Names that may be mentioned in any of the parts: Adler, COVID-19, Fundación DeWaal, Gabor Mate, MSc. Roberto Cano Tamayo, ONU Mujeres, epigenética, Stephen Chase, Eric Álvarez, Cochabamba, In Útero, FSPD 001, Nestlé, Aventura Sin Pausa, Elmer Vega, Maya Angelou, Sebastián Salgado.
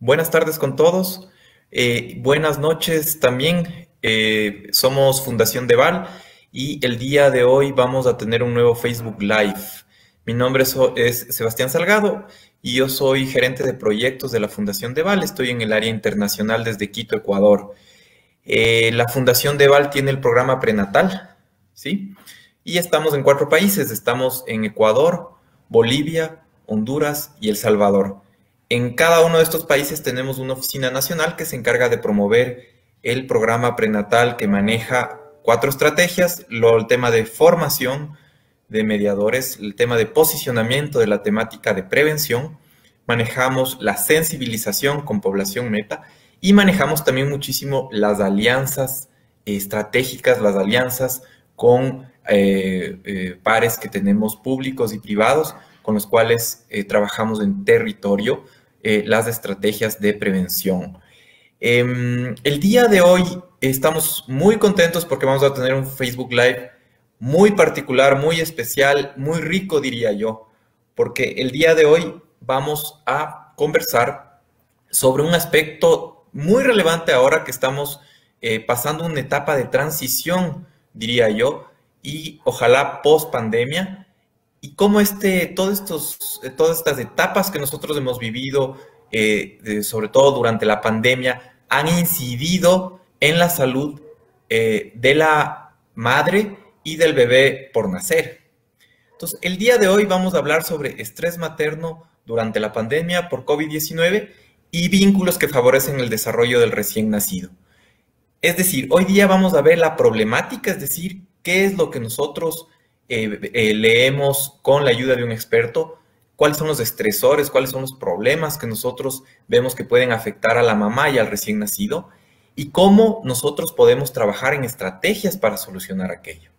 Buenas tardes con todos. Buenas noches también. Somos Fundación DeWaal y el día de hoy vamos a tener un nuevo Facebook Live. Mi nombre es Sebastián Salgado y yo soy gerente de proyectos de la Fundación DeWaal. Estoy en el área internacional desde Quito, Ecuador. La Fundación DeWaal tiene el programa prenatal, ¿sí? Y estamos en 4 países. Estamos en Ecuador, Bolivia, Honduras y El Salvador. En cada uno de estos países tenemos una oficina nacional que se encarga de promover el programa prenatal, que maneja 4 estrategias: el tema de formación de mediadores, el tema de posicionamiento de la temática de prevención, manejamos la sensibilización con población meta y manejamos también muchísimo las alianzas estratégicas, las alianzas con pares que tenemos públicos y privados, con los cuales trabajamos en territorio las estrategias de prevención. El día de hoy estamos muy contentos porque vamos a tener un Facebook Live muy particular, muy especial, muy rico, diría yo, porque el día de hoy vamos a conversar sobre un aspecto muy relevante ahora que estamos pasando una etapa de transición, diría yo, y ojalá post pandemia. Y cómo todas estas etapas que nosotros hemos vivido, sobre todo durante la pandemia, han incidido en la salud de la madre y del bebé por nacer. Entonces, el día de hoy vamos a hablar sobre estrés materno durante la pandemia por COVID-19 y vínculos que favorecen el desarrollo del recién nacido. Es decir, hoy día vamos a ver la problemática, es decir, qué es lo que nosotros leemos con la ayuda de un experto, cuáles son los estresores, cuáles son los problemas que nosotros vemos que pueden afectar a la mamá y al recién nacido, y cómo nosotros podemos trabajar en estrategias para solucionar aquello.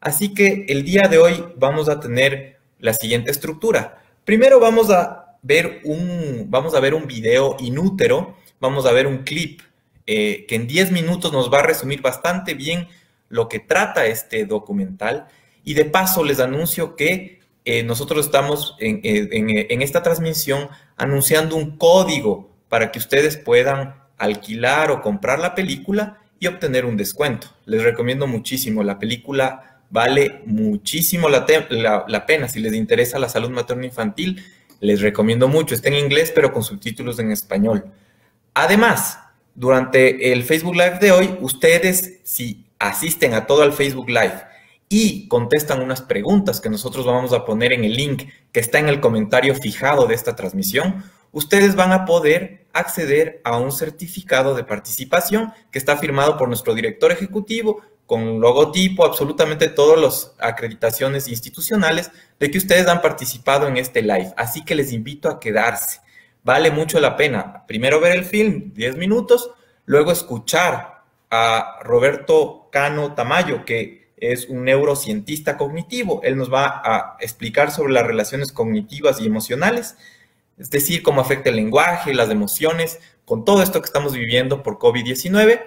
Así que el día de hoy vamos a tener la siguiente estructura. Primero vamos a ver un video in útero, vamos a ver un clip que en 10 minutos nos va a resumir bastante bien lo que trata este documental. Y de paso les anuncio que nosotros estamos en esta transmisión anunciando un código para que ustedes puedan alquilar o comprar la película y obtener un descuento. Les recomiendo muchísimo. La película vale muchísimo la pena. Si les interesa la salud materno-infantil, les recomiendo mucho. Está en inglés, pero con subtítulos en español. Además, durante el Facebook Live de hoy, ustedes, si asisten a todo el Facebook Live y contestan unas preguntas que nosotros vamos a poner en el link que está en el comentario fijado de esta transmisión, ustedes van a poder acceder a un certificado de participación que está firmado por nuestro director ejecutivo, con logotipo, absolutamente todas las acreditaciones institucionales de que ustedes han participado en este live. Así que les invito a quedarse. Vale mucho la pena. Primero ver el film, 10 minutos, luego escuchar a Roberto Cano Tamayo, que es un neurocientista cognitivo. Él nos va a explicar sobre las relaciones cognitivas y emocionales, es decir, cómo afecta el lenguaje, las emociones, con todo esto que estamos viviendo por COVID-19.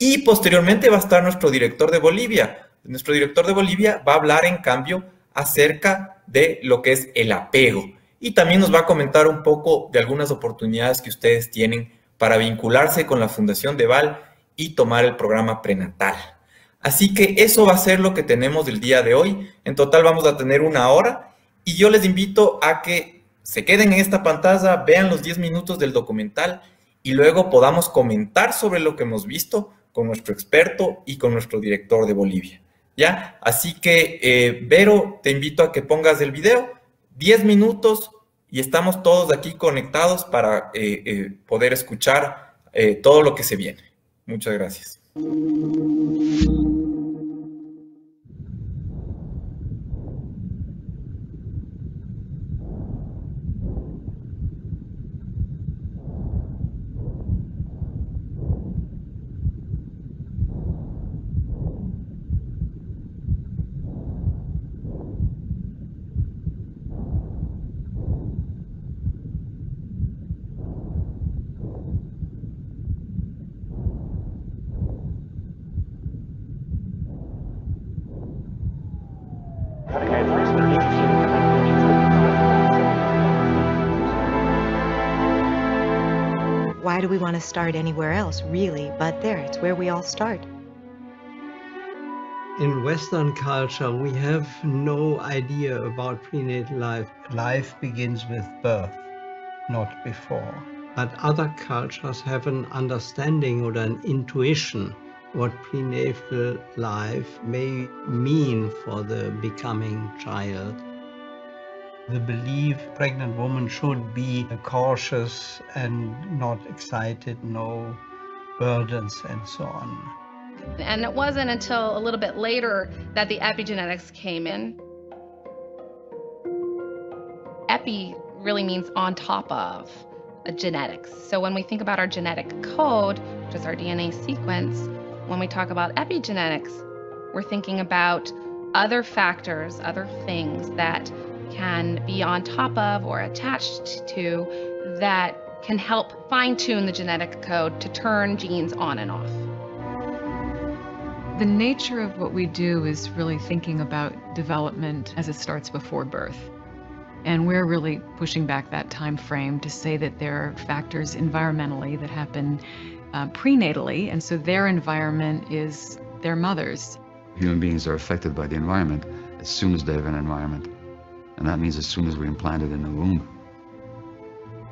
Y posteriormente va a estar nuestro director de Bolivia. Nuestro director de Bolivia va a hablar, en cambio, acerca de lo que es el apego. Y también nos va a comentar un poco de algunas oportunidades que ustedes tienen para vincularse con la Fundación DeWaal y tomar el programa prenatal. Así que eso va a ser lo que tenemos del día de hoy. En total vamos a tener una hora y yo les invito a que se queden en esta pantalla, vean los 10 minutos del documental y luego podamos comentar sobre lo que hemos visto con nuestro experto y con nuestro director de Bolivia. ¿Ya? Así que, Vero, te invito a que pongas el video, 10 minutos, y estamos todos aquí conectados para poder escuchar todo lo que se viene. Muchas gracias. Why do we want to start anywhere else, really, but there? It's where we all start. In Western culture, we have no idea about prenatal life. Life begins with birth, not before. But other cultures have an understanding or an intuition what prenatal life may mean for the becoming child. The belief pregnant women should be cautious and not excited, no burdens and so on. And it wasn't until a little bit later that the epigenetics came in. Epi really means on top of genetics. So when we think about our genetic code, which is our DNA sequence, when we talk about epigenetics, we're thinking about other factors, other things that can be on top of or attached to that can help fine-tune the genetic code to turn genes on and off. The nature of what we do is really thinking about development as it starts before birth. And we're really pushing back that time frame to say that there are factors environmentally that happen prenatally, and so their environment is their mother's. Human beings are affected by the environment as soon as they have an environment. And that means as soon as we're implanted in the womb.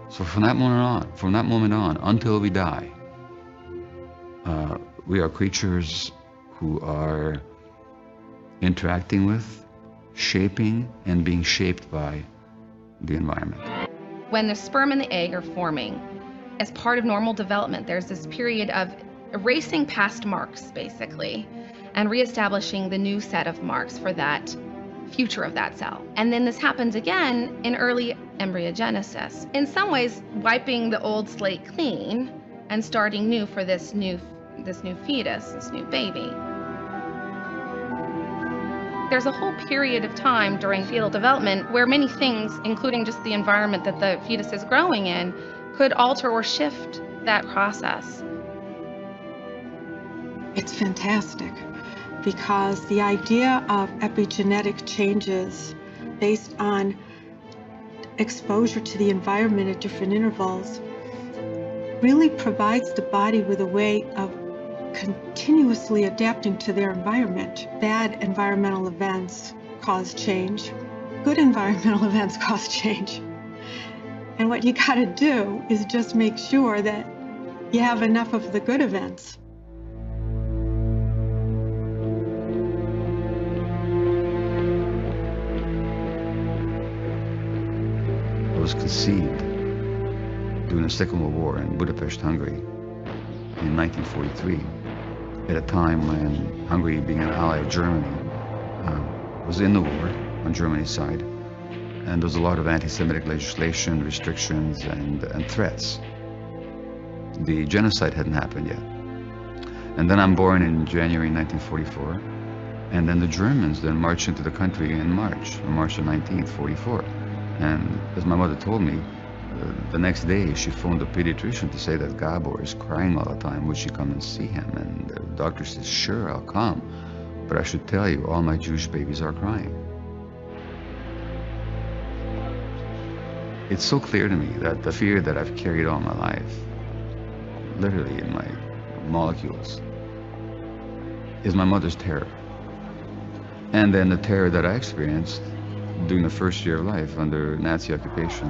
So from that moment on, until we die, we are creatures who are interacting with, shaping, and being shaped by the environment. When the sperm and the egg are forming, as part of normal development, there's this period of erasing past marks, basically, and reestablishing the new set of marks for that future of that cell. And then this happens again in early embryogenesis. In some ways, wiping the old slate clean and starting new for this new fetus, this new baby. There's a whole period of time during fetal development where many things, including just the environment that the fetus is growing in, could alter or shift that process. It's fantastic, because the idea of epigenetic changes based on exposure to the environment at different intervals really provides the body with a way of continuously adapting to their environment. Bad environmental events cause change. Good environmental events cause change. And what you gotta do is just make sure that you have enough of the good events. Was conceived during the Second World War in Budapest, Hungary, in 1943, at a time when Hungary, being an ally of Germany, was in the war on Germany's side, and there was a lot of anti-Semitic legislation, restrictions, and threats. The genocide hadn't happened yet. And then I'm born in January 1944, and then the Germans then marched into the country in March 19th, 44. And as my mother told me, the next day she phoned the pediatrician to say that Gabor is crying all the time, would she come and see him? And the doctor says, sure, I'll come, but I should tell you, all my Jewish babies are crying. It's so clear to me that the fear that I've carried all my life, literally in my molecules, is my mother's terror. And then the terror that I experienced during the first year of life under Nazi occupation.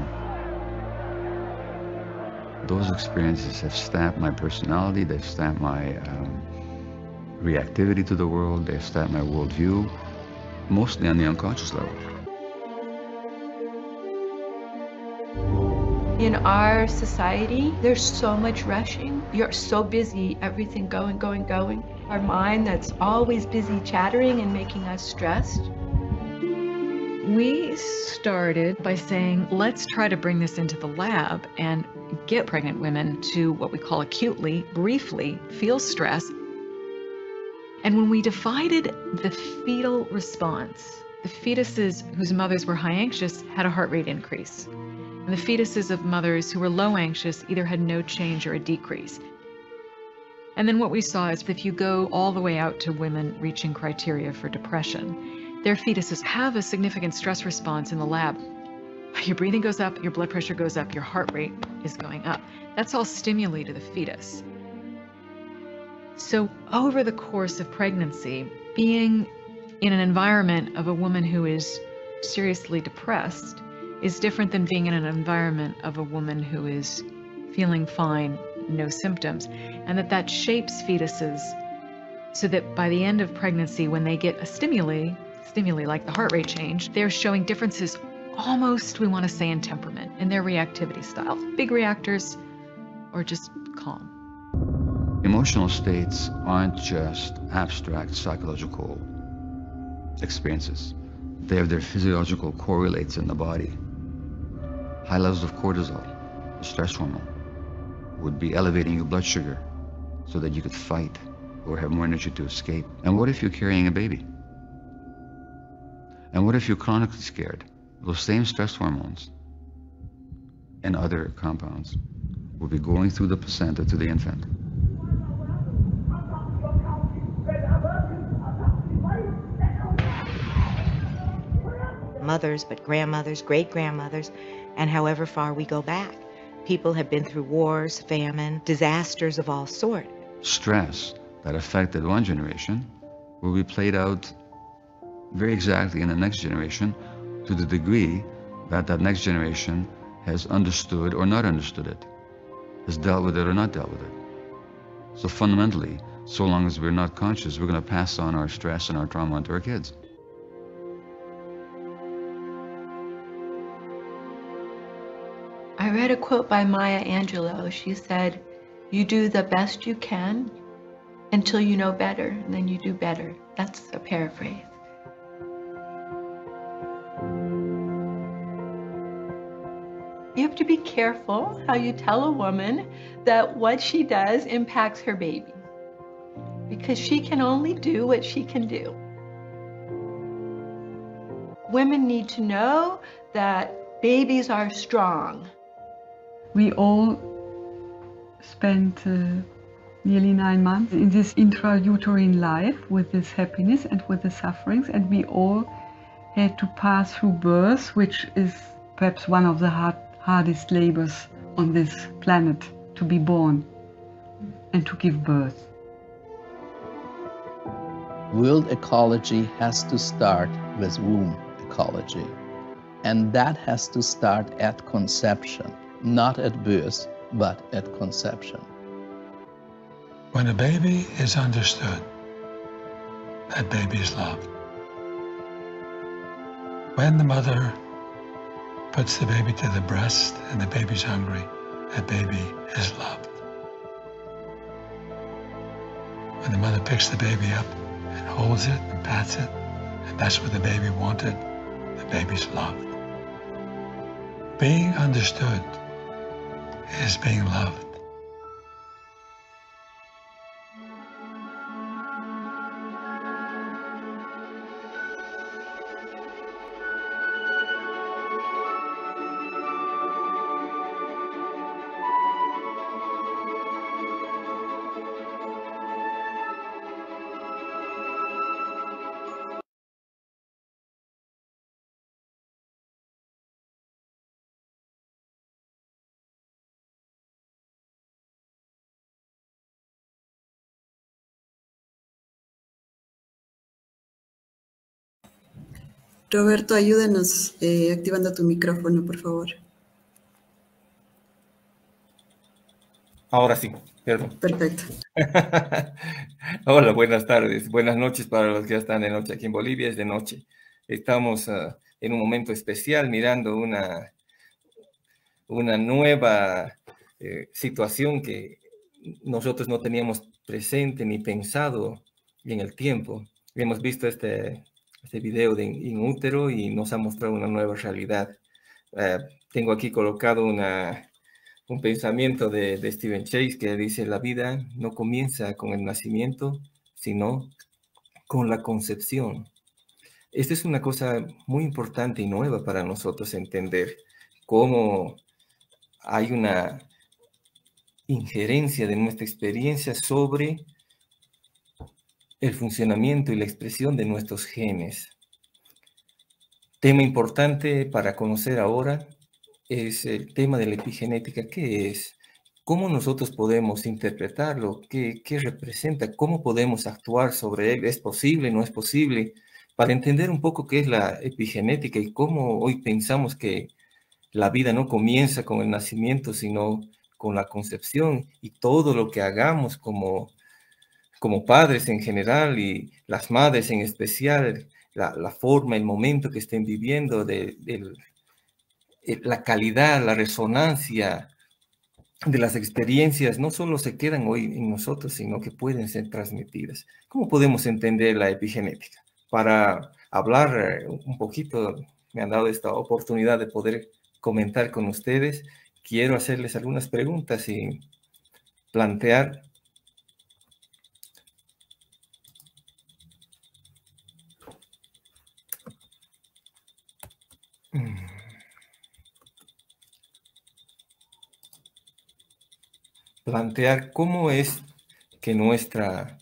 Those experiences have stamped my personality, they've stamped my reactivity to the world, they've stamped my worldview, mostly on the unconscious level. In our society, there's so much rushing. You're so busy, everything going, going, going. Our mind that's always busy chattering and making us stressed. We started by saying, let's try to bring this into the lab and get pregnant women to what we call acutely, briefly, feel stress. And when we divided the fetal response, the fetuses whose mothers were high anxious had a heart rate increase. And the fetuses of mothers who were low anxious either had no change or a decrease. And then what we saw is if you go all the way out to women reaching criteria for depression, their fetuses have a significant stress response in the lab, Your breathing goes up, your blood pressure goes up, your heart rate is going up. That's all stimuli to the fetus. So over the course of pregnancy, being in an environment of a woman who is seriously depressed is different than being in an environment of a woman who is feeling fine, no symptoms, and that shapes fetuses so that by the end of pregnancy, when they get a stimuli like the heart rate change, they're showing differences almost, we want to say, in temperament, in their reactivity style. Big reactors or just calm. Emotional states aren't just abstract psychological experiences. They have their physiological correlates in the body. High levels of cortisol, the stress hormone, would be elevating your blood sugar so that you could fight or have more energy to escape. And what if you're carrying a baby? And what if you're chronically scared? Those same stress hormones and other compounds will be going through the placenta to the infant. Mothers, but grandmothers, great-grandmothers, and however far we go back. People have been through wars, famine, disasters of all sorts. Stress that affected one generation will be played out very exactly in the next generation, to the degree that that next generation has understood or not understood it, has dealt with it or not dealt with it. So fundamentally, so long as we're not conscious, we're going to pass on our stress and our trauma onto our kids. I read a quote by Maya Angelou. She said, "You do the best you can until you know better, and then you do better." That's a paraphrase. You have to be careful how you tell a woman that what she does impacts her baby, because she can only do what she can do. Women need to know that babies are strong. We all spent nearly 9 months in this intrauterine life with this happiness and with the sufferings, and we all had to pass through birth, which is perhaps one of the hardest labors on this planet, to be born and to give birth. World ecology has to start with womb ecology, and that has to start at conception, not at birth, but at conception. When a baby is understood, that baby is loved. When the mother puts the baby to the breast and the baby's hungry, that baby is loved. When the mother picks the baby up and holds it and pats it, and that's what the baby wanted, the baby's loved. Being understood is being loved. Roberto, ayúdanos activando tu micrófono, por favor. Ahora sí, perdón. Perfecto. Hola, buenas tardes, buenas noches para los que ya están de noche. Aquí en Bolivia es de noche. Estamos en un momento especial mirando una nueva situación que nosotros no teníamos presente ni pensado en el tiempo. Hemos visto este video de In Útero y nos ha mostrado una nueva realidad. Tengo aquí colocado un pensamiento de Stephen Chase que dice: la vida no comienza con el nacimiento, sino con la concepción. Esta es una cosa muy importante y nueva para nosotros entender cómo hay una injerencia de nuestra experiencia sobre el funcionamiento y la expresión de nuestros genes. Tema importante para conocer ahora es el tema de la epigenética. ¿Qué es? ¿Cómo nosotros podemos interpretarlo? ¿Qué representa? ¿Cómo podemos actuar sobre él? ¿Es posible? ¿No es posible? Para entender un poco qué es la epigenética y cómo hoy pensamos que la vida no comienza con el nacimiento, sino con la concepción, y todo lo que hagamos como padres en general y las madres en especial, la forma, el momento que estén viviendo, la calidad, la resonancia de las experiencias, no solo se quedan hoy en nosotros, sino que pueden ser transmitidas. ¿Cómo podemos entender la epigenética? Para hablar un poquito, me han dado esta oportunidad de poder comentar con ustedes. Quiero hacerles algunas preguntas y plantear cómo es que nuestra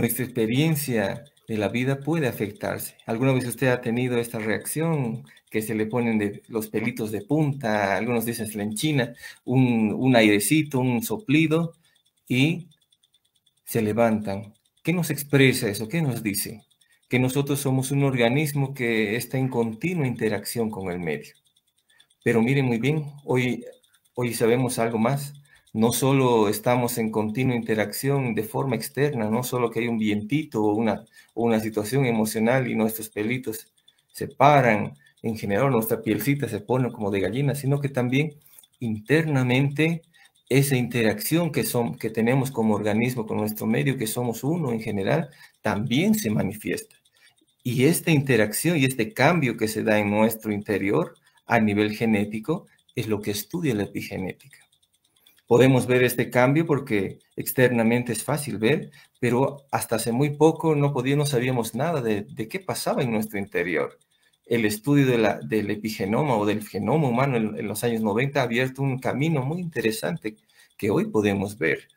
experiencia de la vida puede afectarse. ¿Alguna vez usted ha tenido esta reacción que se le ponen los pelitos de punta? Algunos dicen se le enchina, un airecito, un soplido, y se levantan. ¿Qué nos expresa eso? ¿Qué nos dice? Que nosotros somos un organismo que está en continua interacción con el medio. Pero miren muy bien, hoy sabemos algo más. No solo estamos en continua interacción de forma externa, no solo que hay un vientito o una situación emocional y nuestros pelitos se paran, en general nuestra pielcita se pone como de gallina, sino que también internamente esa interacción que tenemos como organismo con nuestro medio, que somos uno en general, también se manifiesta. Y esta interacción y este cambio que se da en nuestro interior a nivel genético es lo que estudia la epigenética. Podemos ver este cambio porque externamente es fácil ver, pero hasta hace muy poco no sabíamos nada de qué pasaba en nuestro interior. El estudio del epigenoma o del genoma humano en los años 90 ha abierto un camino muy interesante que hoy podemos ver.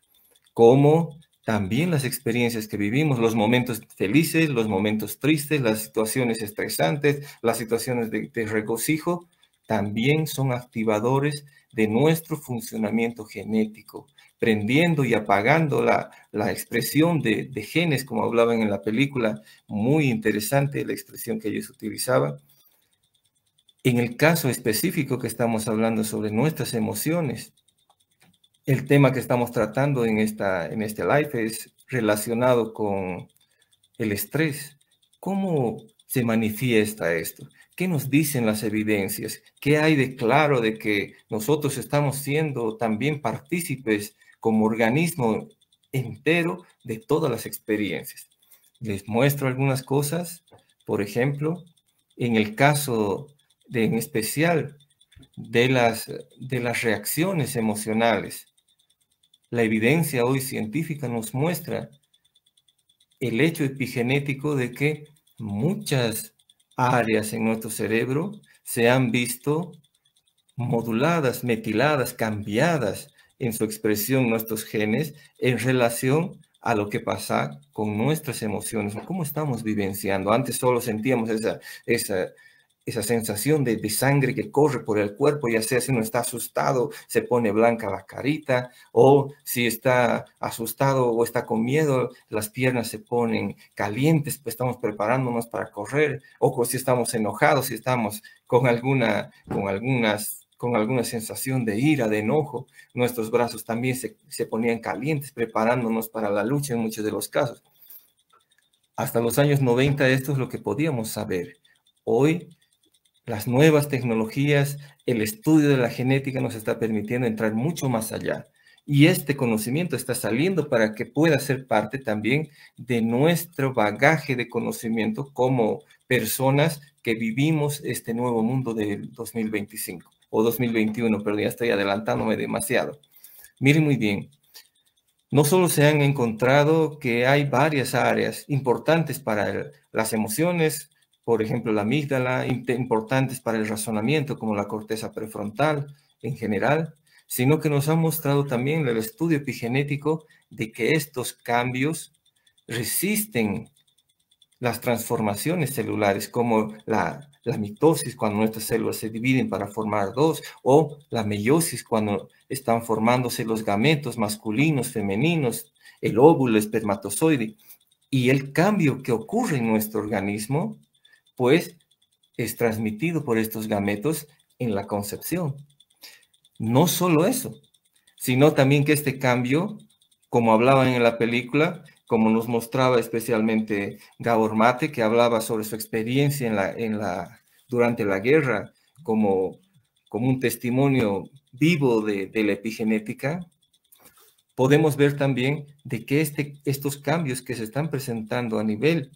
Cómo también las experiencias que vivimos, los momentos felices, los momentos tristes, las situaciones estresantes, las situaciones de regocijo, también son activadores de nuestro funcionamiento genético, prendiendo y apagando la expresión de genes, como hablaban en la película. Muy interesante la expresión que ellos utilizaban. En el caso específico que estamos hablando sobre nuestras emociones, el tema que estamos tratando en este live es relacionado con el estrés. ¿Cómo se manifiesta esto? ¿Qué nos dicen las evidencias? ¿Qué hay de claro de que nosotros estamos siendo también partícipes como organismo entero de todas las experiencias? Les muestro algunas cosas. Por ejemplo, en el caso en especial de las reacciones emocionales, la evidencia hoy científica nos muestra el hecho epigenético de que muchas áreas en nuestro cerebro se han visto moduladas, metiladas, cambiadas en su expresión, nuestros genes, en relación a lo que pasa con nuestras emociones, o cómo estamos vivenciando. Antes solo sentíamos esa sensación de sangre que corre por el cuerpo, ya sea si uno está asustado, se pone blanca la carita, o si está asustado o está con miedo, las piernas se ponen calientes, pues estamos preparándonos para correr, o si estamos enojados, si estamos con alguna sensación de ira, de enojo, nuestros brazos también se ponían calientes, preparándonos para la lucha en muchos de los casos. Hasta los años 90 esto es lo que podíamos saber. Hoy las nuevas tecnologías, el estudio de la genética nos está permitiendo entrar mucho más allá. Y este conocimiento está saliendo para que pueda ser parte también de nuestro bagaje de conocimiento como personas que vivimos este nuevo mundo del 2025 o 2021, pero ya estoy adelantándome demasiado. Miren muy bien, no solo se han encontrado que hay varias áreas importantes para las emociones, por ejemplo, la amígdala, importantes para el razonamiento, como la corteza prefrontal en general, sino que nos ha mostrado también el estudio epigenético de que estos cambios resisten las transformaciones celulares, como la mitosis, cuando nuestras células se dividen para formar dos, o la meiosis, cuando están formándose los gametos masculinos, femeninos, el óvulo, el espermatozoide, y el cambio que ocurre en nuestro organismo, pues es transmitido por estos gametos en la concepción. No solo eso, sino también que este cambio, como hablaban en la película, como nos mostraba especialmente Gabor Mate, que hablaba sobre su experiencia durante la guerra, como un testimonio vivo de la epigenética, podemos ver también de que estos cambios que se están presentando a nivel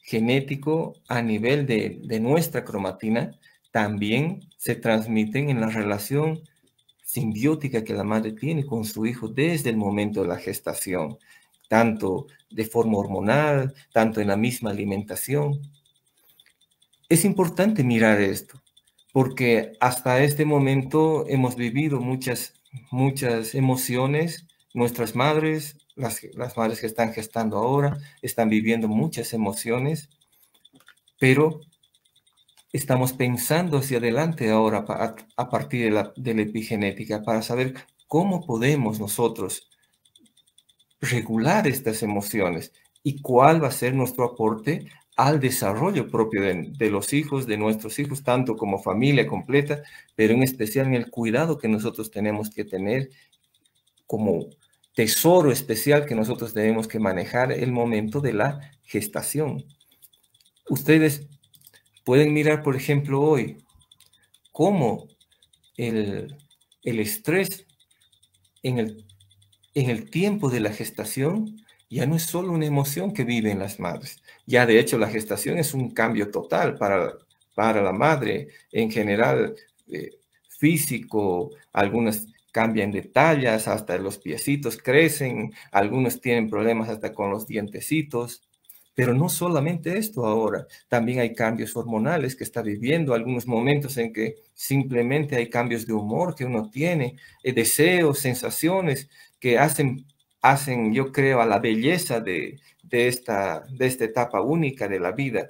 genético, a nivel de nuestra cromatina, también se transmiten en la relación simbiótica que la madre tiene con su hijo desde el momento de la gestación, tanto de forma hormonal, tanto en la misma alimentación. Es importante mirar esto, porque hasta este momento hemos vivido muchas emociones. Nuestras madres, las madres que están gestando ahora, están viviendo muchas emociones, pero estamos pensando hacia adelante ahora a partir de la epigenética, para saber cómo podemos nosotros regular estas emociones y cuál va a ser nuestro aporte al desarrollo propio de los hijos, de nuestros hijos, tanto como familia completa, pero en especial en el cuidado que nosotros tenemos que tener como tesoro especial que nosotros tenemos que manejar el momento de la gestación. Ustedes pueden mirar, por ejemplo, hoy, cómo el estrés en el tiempo de la gestación ya no es solo una emoción que viven las madres. Ya de hecho la gestación es un cambio total para la madre, en general físico. Algunas cambian de tallas, hasta los piecitos crecen, algunos tienen problemas hasta con los dientecitos. Pero no solamente esto ahora, también hay cambios hormonales que está viviendo, algunos momentos en que simplemente hay cambios de humor que uno tiene, deseos, sensaciones que hacen, yo creo, a la belleza de esta etapa única de la vida.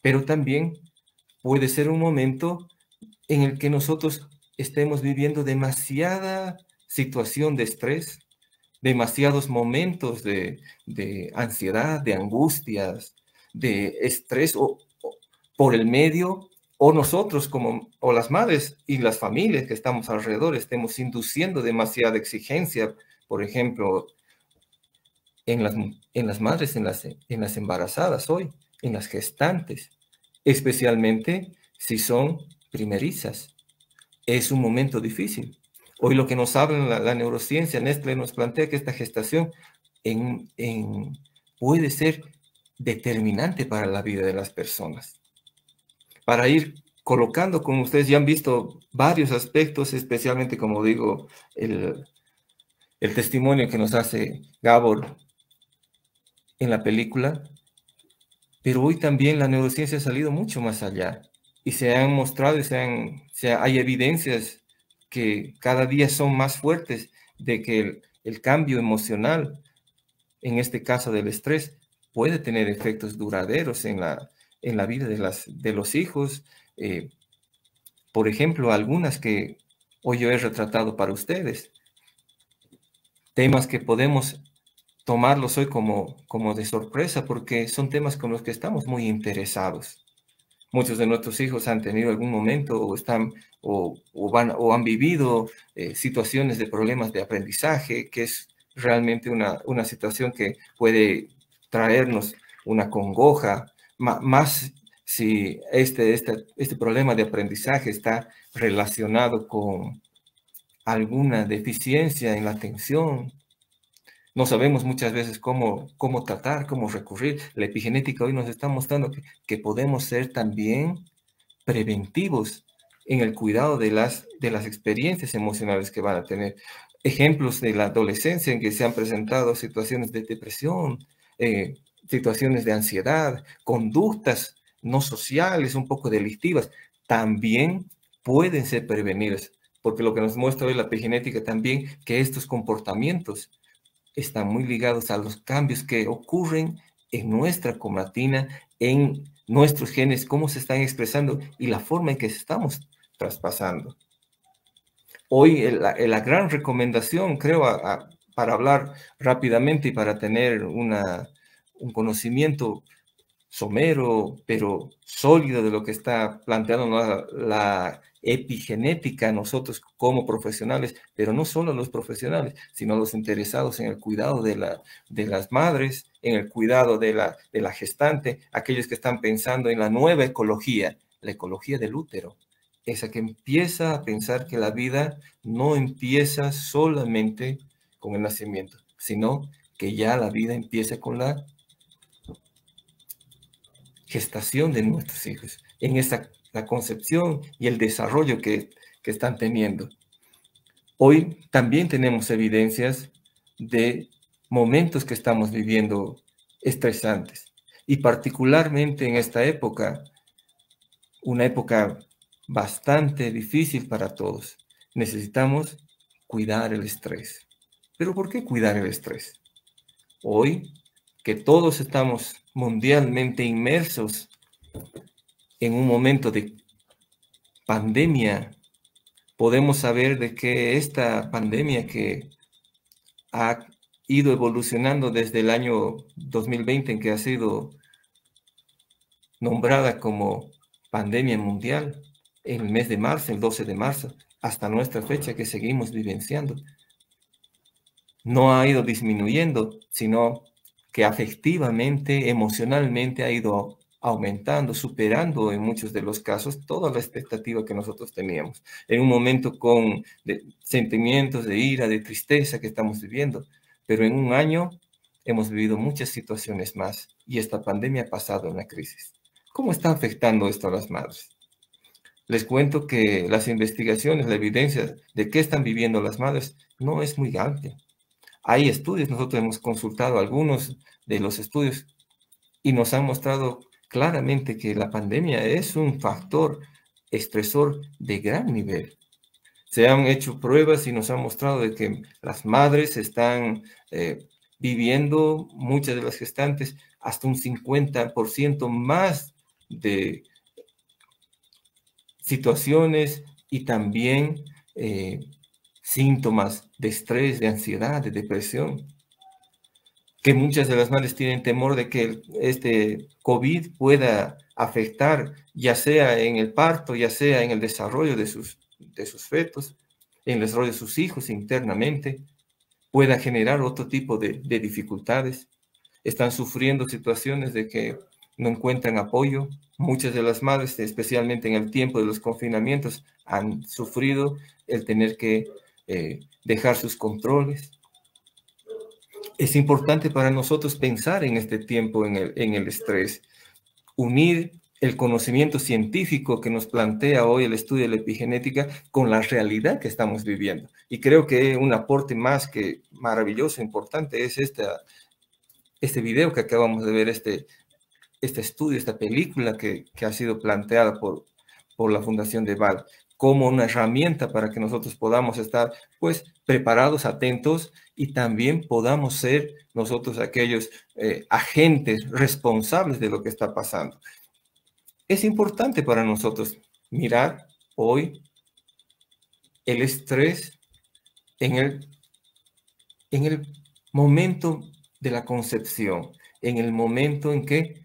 Pero también puede ser un momento en el que nosotros estemos viviendo demasiada situación de estrés, demasiados momentos de ansiedad, de angustias, de estrés o por el medio, o nosotros o las madres y las familias que estamos alrededor estemos induciendo demasiada exigencia, por ejemplo, en las madres, en las embarazadas hoy, en las gestantes, especialmente si son primerizas. Es un momento difícil. Hoy lo que nos habla la neurociencia, Nestlé nos plantea que esta gestación puede ser determinante para la vida de las personas. Para ir colocando, como ustedes ya han visto, varios aspectos, especialmente, como digo, el testimonio que nos hace Gabor en la película, pero hoy también la neurociencia ha salido mucho más allá y se han mostrado, hay evidencias que cada día son más fuertes de que el cambio emocional, en este caso del estrés, puede tener efectos duraderos en la vida de los hijos. Por ejemplo, algunas que hoy yo he retratado para ustedes, temas que podemos tomarlos hoy como de sorpresa, porque son temas con los que estamos muy interesados. Muchos de nuestros hijos han tenido algún momento o han vivido situaciones de problemas de aprendizaje, que es realmente una situación que puede traernos una congoja, más si este problema de aprendizaje está relacionado con alguna deficiencia en la atención. No sabemos muchas veces cómo tratar, cómo recurrir. La epigenética hoy nos está mostrando que podemos ser también preventivos en el cuidado de las experiencias emocionales que van a tener. Ejemplos de la adolescencia en que se han presentado situaciones de depresión, situaciones de ansiedad, conductas no sociales, un poco delictivas, también pueden ser prevenidas. Porque lo que nos muestra hoy la epigenética también, que estos comportamientos están muy ligados a los cambios que ocurren en nuestra cromatina, en nuestros genes, cómo se están expresando y la forma en que estamos traspasando. Hoy la gran recomendación, creo, para hablar rápidamente y para tener un conocimiento somero, pero sólido de lo que está planteando la epigenética a nosotros como profesionales, pero no solo los profesionales, sino los interesados en el cuidado de las madres, en el cuidado de la gestante, aquellos que están pensando en la nueva ecología, la ecología del útero, esa que empieza a pensar que la vida no empieza solamente con el nacimiento, sino que ya la vida empieza con la gestación de nuestros hijos, en esa la concepción y el desarrollo que están teniendo. Hoy también tenemos evidencias de momentos que estamos viviendo estresantes, y particularmente en esta época, una época bastante difícil para todos. Necesitamos cuidar el estrés. ¿Pero por qué cuidar el estrés? Hoy, que todos estamos mundialmente inmersos en un momento de pandemia, podemos saber de que esta pandemia que ha ido evolucionando desde el año 2020 en que ha sido nombrada como pandemia mundial en el mes de marzo, el 12 de marzo, hasta nuestra fecha que seguimos vivenciando, no ha ido disminuyendo, sino que afectivamente, emocionalmente ha ido aumentando, superando en muchos de los casos toda la expectativa que nosotros teníamos. En un momento con sentimientos de ira, de tristeza que estamos viviendo, pero en un año hemos vivido muchas situaciones más y esta pandemia ha pasado una crisis. ¿Cómo está afectando esto a las madres? Les cuento que las investigaciones, la evidencia de qué están viviendo las madres no es muy amplia. Hay estudios, nosotros hemos consultado algunos de los estudios y nos han mostrado claramente que la pandemia es un factor estresor de gran nivel. Se han hecho pruebas y nos han mostrado de que las madres están viviendo, muchas de las gestantes, hasta un 50% más de situaciones y también síntomas de estrés, de ansiedad, de depresión, que muchas de las madres tienen temor de que este COVID pueda afectar, ya sea en el parto, ya sea en el desarrollo de sus fetos, en el desarrollo de sus hijos internamente, pueda generar otro tipo de dificultades. Están sufriendo situaciones de que no encuentran apoyo. Muchas de las madres, especialmente en el tiempo de los confinamientos, han sufrido el tener que dejar sus controles. Es importante para nosotros pensar en este tiempo, en el estrés, unir el conocimiento científico que nos plantea hoy el estudio de la epigenética con la realidad que estamos viviendo. Y creo que un aporte más que maravilloso, importante, es este video que acabamos de ver, este estudio, esta película que ha sido planteada por la Fundación DeWaal, como una herramienta para que nosotros podamos estar, pues, preparados, atentos, y también podamos ser nosotros aquellos agentes responsables de lo que está pasando. Es importante para nosotros mirar hoy el estrés en el momento de la concepción, en el momento en que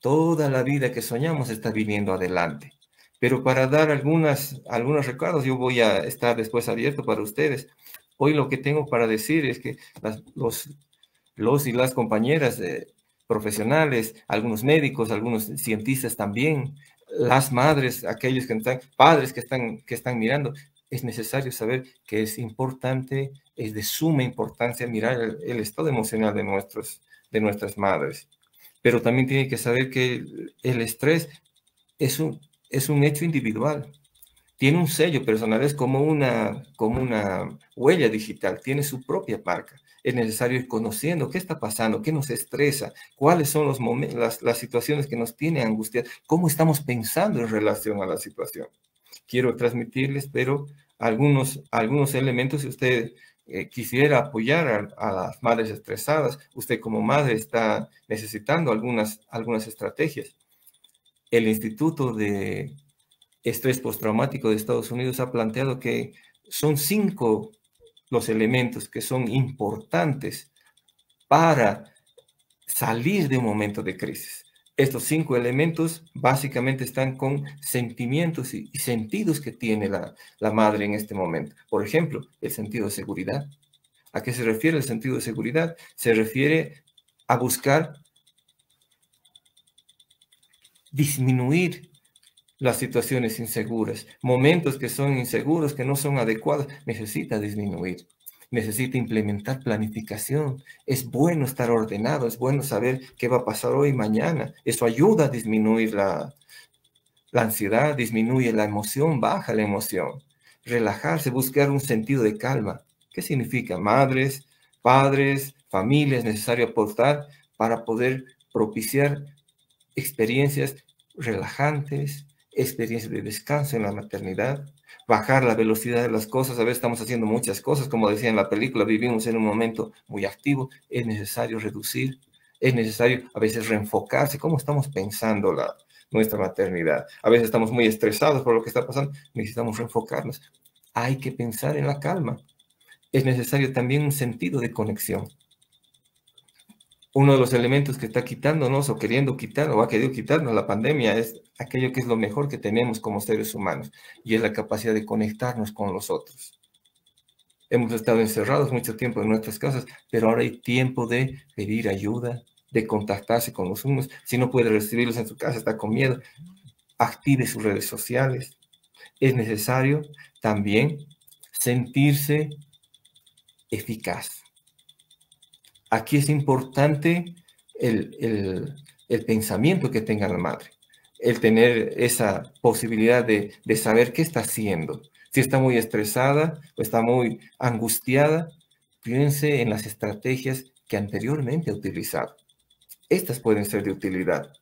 toda la vida que soñamos está viniendo adelante. Pero para dar algunos recados, yo voy a estar después abierto para ustedes. Hoy lo que tengo para decir es que los y las compañeras profesionales, algunos médicos, algunos cientistas también, las madres, aquellos que están, padres que están mirando, es necesario saber que es importante, es de suma importancia mirar el estado emocional de nuestras madres. Pero también tiene que saber que el estrés es un hecho individual, tiene un sello personal, es como una huella digital, tiene su propia marca. Es necesario ir conociendo qué está pasando, qué nos estresa, cuáles son los momentos, las situaciones que nos tienen angustiados, cómo estamos pensando en relación a la situación. Quiero transmitirles, pero algunos elementos si usted quisiera apoyar a las madres estresadas. Usted como madre está necesitando algunas estrategias. El Instituto de Estrés Postraumático de Estados Unidos ha planteado que son 5 los elementos que son importantes para salir de un momento de crisis. Estos 5 elementos básicamente están con sentimientos y sentidos que tiene la madre en este momento. Por ejemplo, el sentido de seguridad. ¿A qué se refiere el sentido de seguridad? Se refiere a buscar disminuir las situaciones inseguras, momentos que son inseguros, que no son adecuados, necesita disminuir, necesita implementar planificación. Es bueno estar ordenado, es bueno saber qué va a pasar hoy y mañana. Eso ayuda a disminuir la ansiedad, disminuye la emoción, baja la emoción. Relajarse, buscar un sentido de calma. ¿Qué significa? Madres, padres, familia, es necesario aportar para poder propiciar experiencias relajantes, experiencia de descanso en la maternidad, bajar la velocidad de las cosas. A veces estamos haciendo muchas cosas, como decía en la película, vivimos en un momento muy activo, es necesario reducir, es necesario a veces reenfocarse, cómo estamos pensando nuestra maternidad. A veces estamos muy estresados por lo que está pasando, necesitamos reenfocarnos. Hay que pensar en la calma. Es necesario también un sentido de conexión. Uno de los elementos que está quitándonos o queriendo quitar o ha querido quitarnos la pandemia es aquello que es lo mejor que tenemos como seres humanos, y es la capacidad de conectarnos con los otros. Hemos estado encerrados mucho tiempo en nuestras casas, pero ahora hay tiempo de pedir ayuda, de contactarse con los unos. Si no puede recibirlos en su casa, está con miedo, active sus redes sociales. Es necesario también sentirse eficaz. Aquí es importante el pensamiento que tenga la madre, el tener esa posibilidad de saber qué está haciendo. Si está muy estresada o está muy angustiada, piense en las estrategias que anteriormente ha utilizado. Estas pueden ser de utilidad.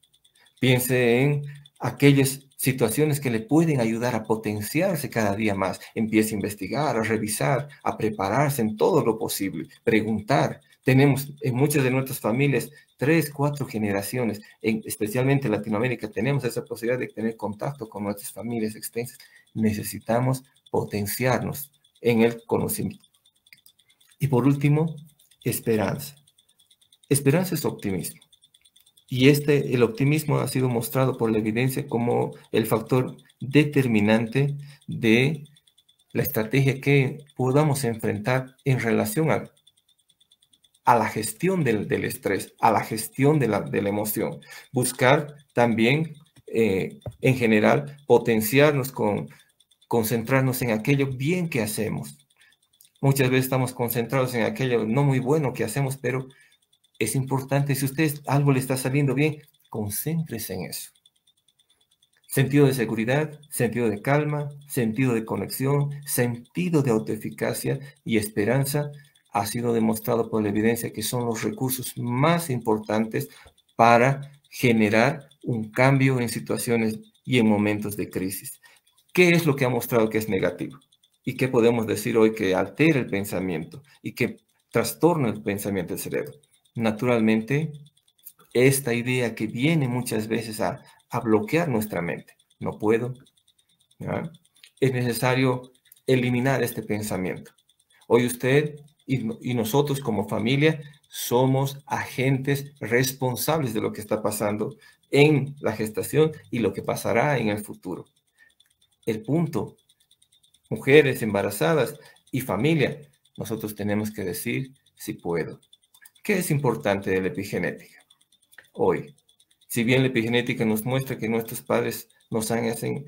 Piense en aquellas situaciones que le pueden ayudar a potenciarse cada día más. Empiece a investigar, a revisar, a prepararse en todo lo posible, preguntar. Tenemos en muchas de nuestras familias 3, 4 generaciones, especialmente en Latinoamérica, tenemos esa posibilidad de tener contacto con nuestras familias extensas. Necesitamos potenciarnos en el conocimiento. Y por último, esperanza. Esperanza es optimismo. Y el optimismo ha sido mostrado por la evidencia como el factor determinante de la estrategia que podamos enfrentar en relación a la gestión del estrés, a la gestión de la emoción. Buscar también, en general, potenciarnos con concentrarnos en aquello bien que hacemos. Muchas veces estamos concentrados en aquello no muy bueno que hacemos, pero es importante, si usted algo le está saliendo bien, concéntrese en eso. Sentido de seguridad, sentido de calma, sentido de conexión, sentido de autoeficacia y esperanza. Ha sido demostrado por la evidencia que son los recursos más importantes para generar un cambio en situaciones y en momentos de crisis. ¿Qué es lo que ha mostrado que es negativo? ¿Y qué podemos decir hoy que altera el pensamiento y que trastorna el pensamiento del cerebro? Naturalmente, esta idea que viene muchas veces a bloquear nuestra mente. No puedo. ¿Ya? Es necesario eliminar este pensamiento. Hoy usted y nosotros como familia somos agentes responsables de lo que está pasando en la gestación y lo que pasará en el futuro. El punto, mujeres embarazadas y familia, nosotros tenemos que decir si puedo. ¿Qué es importante de la epigenética? Hoy, si bien la epigenética nos muestra que nuestros padres nos hacen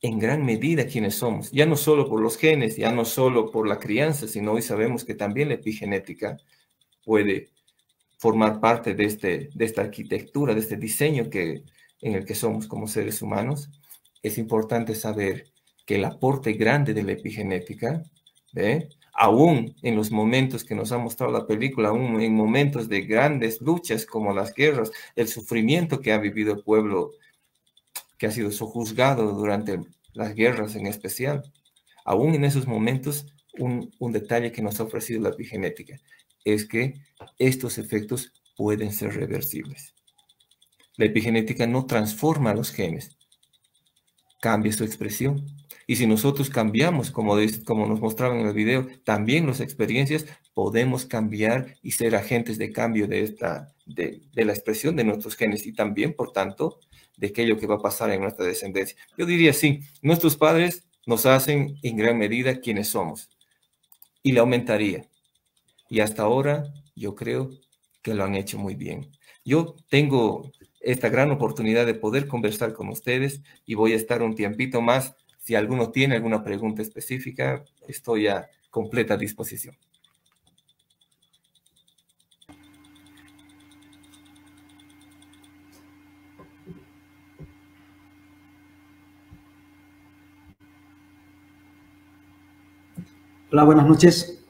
en gran medida quienes somos, ya no solo por los genes, ya no solo por la crianza, sino hoy sabemos que también la epigenética puede formar parte de esta arquitectura, de este diseño en el que somos como seres humanos. Es importante saber que el aporte grande de la epigenética, aún en los momentos que nos ha mostrado la película, aún en momentos de grandes luchas como las guerras, el sufrimiento que ha vivido el pueblo que ha sido sojuzgado durante las guerras en especial. aún en esos momentos, un detalle que nos ha ofrecido la epigenética es que estos efectos pueden ser reversibles. La epigenética no transforma los genes, cambia su expresión. Y si nosotros cambiamos, como nos mostraban en el video, también las experiencias, podemos cambiar y ser agentes de cambio de la expresión de nuestros genes y también, por tanto, de aquello que va a pasar en nuestra descendencia. Yo diría sí, nuestros padres nos hacen en gran medida quienes somos y le aumentaría. Y hasta ahora yo creo que lo han hecho muy bien. Yo tengo esta gran oportunidad de poder conversar con ustedes y voy a estar un tiempito más. Si alguno tiene alguna pregunta específica, estoy a completa disposición. Hola, buenas noches.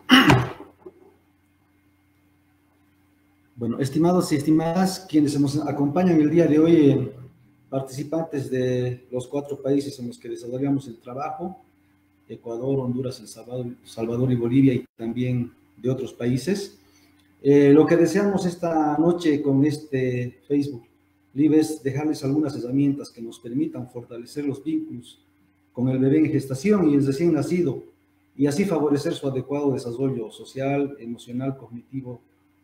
Bueno, estimados y estimadas, quienes nos acompañan el día de hoy, participantes de los 4 países en los que desarrollamos el trabajo, Ecuador, Honduras, El Salvador y Bolivia, y también de otros países. Lo que deseamos esta noche con este Facebook Live es dejarles algunas herramientas que nos permitan fortalecer los vínculos con el bebé en gestación y el recién nacido, y así favorecer su adecuado desarrollo social, emocional, cognitivo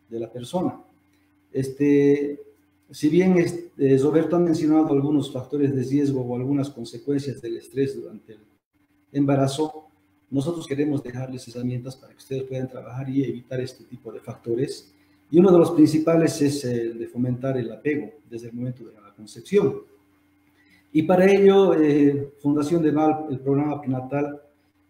de la persona. Si bien Roberto ha mencionado algunos factores de riesgo o algunas consecuencias del estrés durante el embarazo, nosotros queremos dejarles herramientas para que ustedes puedan trabajar y evitar este tipo de factores. Y uno de los principales es el de fomentar el apego desde el momento de la concepción. Y para ello, Fundación DeWaal, el programa prenatal,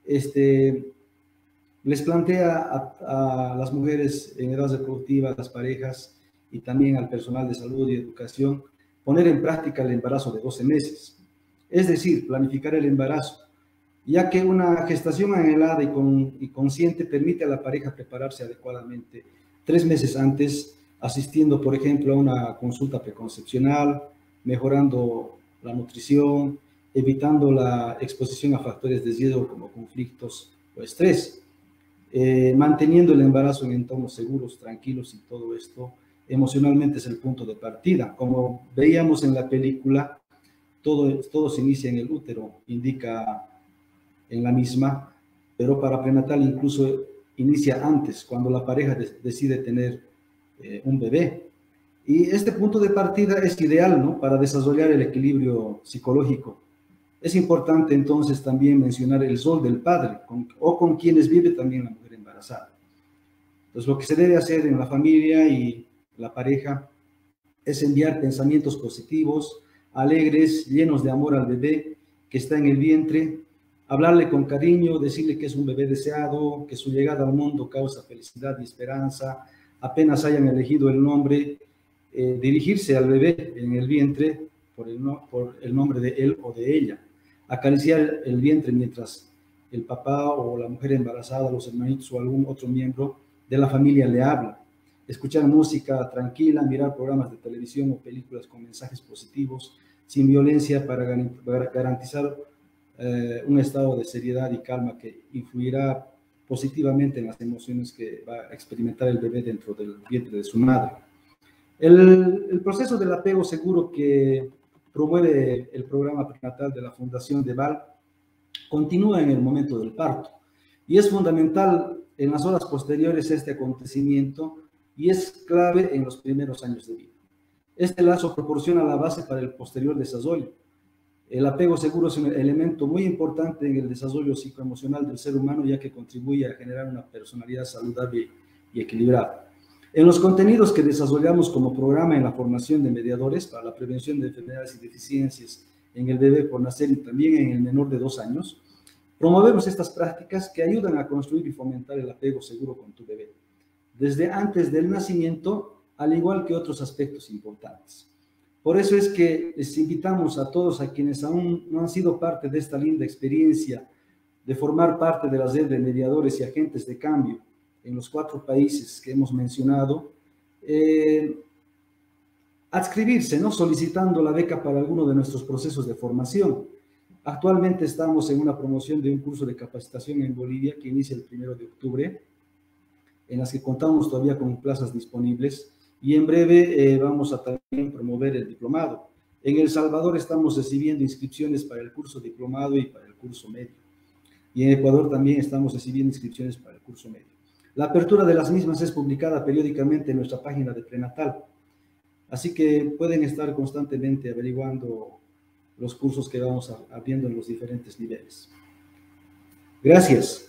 les plantea a las mujeres en edad reproductiva, las parejas, y también al personal de salud y educación, poner en práctica el embarazo de 12 meses. Es decir, planificar el embarazo, ya que una gestación anhelada y consciente permite a la pareja prepararse adecuadamente 3 meses antes, asistiendo, por ejemplo, a una consulta preconcepcional, mejorando la nutrición, evitando la exposición a factores de riesgo como conflictos o estrés, manteniendo el embarazo en entornos seguros, tranquilos, y todo esto emocionalmente es el punto de partida. Como veíamos en la película, todo se inicia en el útero, indica en la misma, pero para prenatal incluso inicia antes, cuando la pareja decide tener un bebé. Y este punto de partida es ideal, ¿no?, para desarrollar el equilibrio psicológico. Es importante entonces también mencionar el rol del padre o con quienes vive también la mujer embarazada. Entonces, lo que se debe hacer en la familia y la pareja es enviar pensamientos positivos, alegres, llenos de amor al bebé que está en el vientre, hablarle con cariño, decirle que es un bebé deseado, que su llegada al mundo causa felicidad y esperanza, apenas hayan elegido el nombre, dirigirse al bebé en el vientre por el nombre de él o de ella, acariciar el vientre mientras el papá o la mujer embarazada, los hermanitos o algún otro miembro de la familia le habla, escuchar música tranquila, mirar programas de televisión o películas con mensajes positivos, sin violencia, para garantizar un estado de seriedad y calma que influirá positivamente en las emociones que va a experimentar el bebé dentro del vientre de su madre. El proceso del apego seguro que promueve el programa prenatal de la Fundación DeWaal continúa en el momento del parto, y es fundamental en las horas posteriores a este acontecimiento, y es clave en los primeros años de vida. Este lazo proporciona la base para el posterior desarrollo. El apego seguro es un elemento muy importante en el desarrollo psicoemocional del ser humano, ya que contribuye a generar una personalidad saludable y equilibrada. En los contenidos que desarrollamos como programa en la formación de mediadores para la prevención de enfermedades y deficiencias en el bebé por nacer y también en el menor de 2 años, promovemos estas prácticas que ayudan a construir y fomentar el apego seguro con tu bebé desde antes del nacimiento, al igual que otros aspectos importantes. Por eso es que les invitamos a todos a quienes aún no han sido parte de esta linda experiencia de formar parte de la red de mediadores y agentes de cambio en los 4 países que hemos mencionado, adscribirse, ¿no?, solicitando la beca para alguno de nuestros procesos de formación. Actualmente estamos en una promoción de un curso de capacitación en Bolivia que inicia el 1 de octubre, en las que contamos todavía con plazas disponibles, y en breve vamos a también promover el diplomado. En El Salvador estamos recibiendo inscripciones para el curso diplomado y para el curso medio. Y en Ecuador también estamos recibiendo inscripciones para el curso medio. La apertura de las mismas es publicada periódicamente en nuestra página de prenatal. Así que pueden estar constantemente averiguando los cursos que vamos abriendo en los diferentes niveles. Gracias.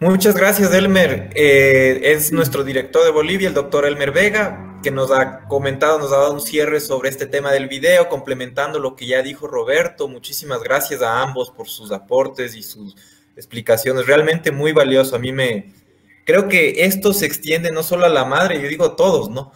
Muchas gracias, Elmer. Es nuestro director de Bolivia, el doctor Elmer Vega, que nos ha comentado, nos ha dado un cierre sobre este tema del video, complementando lo que ya dijo Roberto. Muchísimas gracias a ambos por sus aportes y sus explicaciones. Realmente muy valioso. A mí me... Creo que esto se extiende no solo a la madre, yo digo a todos, ¿no?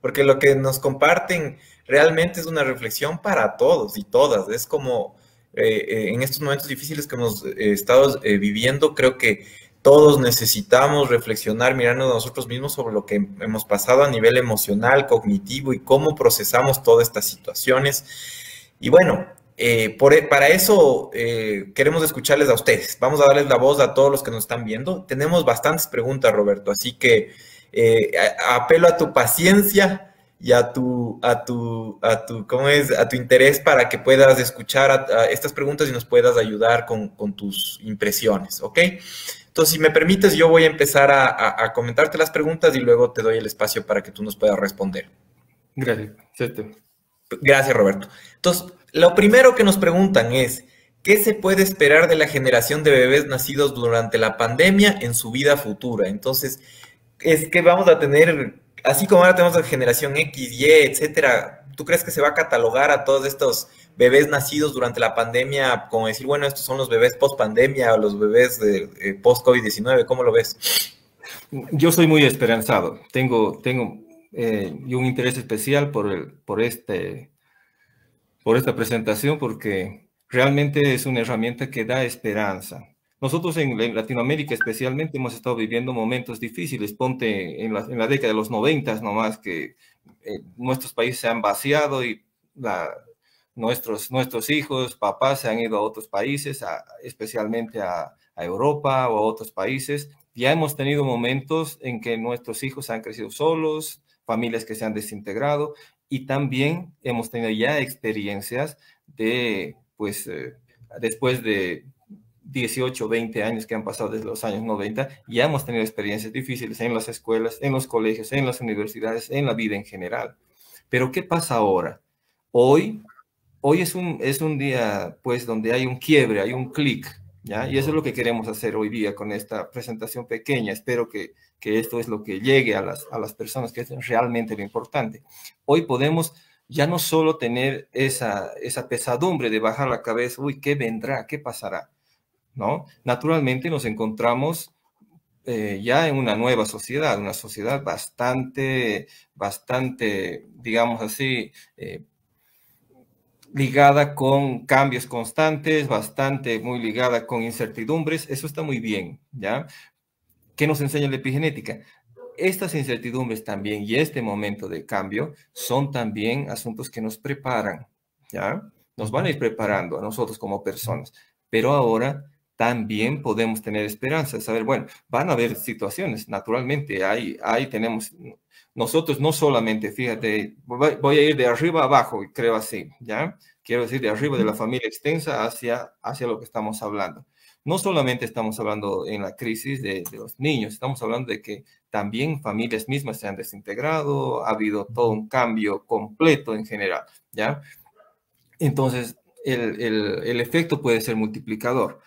Porque lo que nos comparten realmente es una reflexión para todos y todas. Es como en estos momentos difíciles que hemos estado viviendo, creo que todos necesitamos reflexionar, mirarnos a nosotros mismos sobre lo que hemos pasado a nivel emocional, cognitivo y cómo procesamos todas estas situaciones. Y bueno, para eso queremos escucharles a ustedes. Vamos a darles la voz a todos los que nos están viendo. Tenemos bastantes preguntas, Roberto, así que apelo a tu paciencia y a tu interés para que puedas escuchar a estas preguntas y nos puedas ayudar con tus impresiones, ¿ok? Entonces, si me permites, yo voy a empezar a comentarte las preguntas y luego te doy el espacio para que tú nos puedas responder. Gracias. Gracias, Roberto. Entonces, lo primero que nos preguntan es, ¿qué se puede esperar de la generación de bebés nacidos durante la pandemia en su vida futura? Entonces, es que vamos a tener, así como ahora tenemos la generación X, Y, etcétera, ¿tú crees que se va a catalogar a todos estos bebés nacidos durante la pandemia, como decir, bueno, estos son los bebés post-pandemia o los bebés de post-COVID-19? ¿Cómo lo ves? Yo soy muy esperanzado. Tengo un interés especial por esta presentación porque realmente es una herramienta que da esperanza. Nosotros en Latinoamérica especialmente hemos estado viviendo momentos difíciles. Ponte en la década de los 90 nomás que nuestros países se han vaciado y nuestros hijos, papás se han ido a otros países, especialmente a Europa o a otros países. Ya hemos tenido momentos en que nuestros hijos han crecido solos, familias que se han desintegrado y también hemos tenido ya experiencias de, pues, después de 18, 20 años que han pasado desde los años 90, ya hemos tenido experiencias difíciles en las escuelas, en los colegios, en las universidades, en la vida en general. Pero ¿qué pasa ahora? Hoy es un día, pues, donde hay un quiebre, hay un clic, ¿ya? Y eso es lo que queremos hacer hoy día con esta presentación pequeña. Espero que esto es lo que llegue a las personas, que es realmente lo importante. Hoy podemos ya no solo tener esa pesadumbre de bajar la cabeza, uy, ¿qué vendrá? ¿Qué pasará? ¿No? Naturalmente nos encontramos ya en una nueva sociedad, una sociedad bastante, digamos así, ligada con cambios constantes, muy ligada con incertidumbres. Eso está muy bien, ¿ya? ¿Qué nos enseña la epigenética? Estas incertidumbres también y este momento de cambio son también asuntos que nos preparan, ¿ya? Nos van a ir preparando a nosotros como personas, pero ahora también podemos tener esperanza, saber, bueno, van a haber situaciones, naturalmente, ahí tenemos... Nosotros no solamente, fíjate, voy a ir de arriba abajo, creo así, ¿ya? Quiero decir, de arriba de la familia extensa hacia lo que estamos hablando. No solamente estamos hablando en la crisis de los niños, estamos hablando de que también familias mismas se han desintegrado, ha habido todo un cambio completo en general, ¿ya? Entonces, el efecto puede ser multiplicador.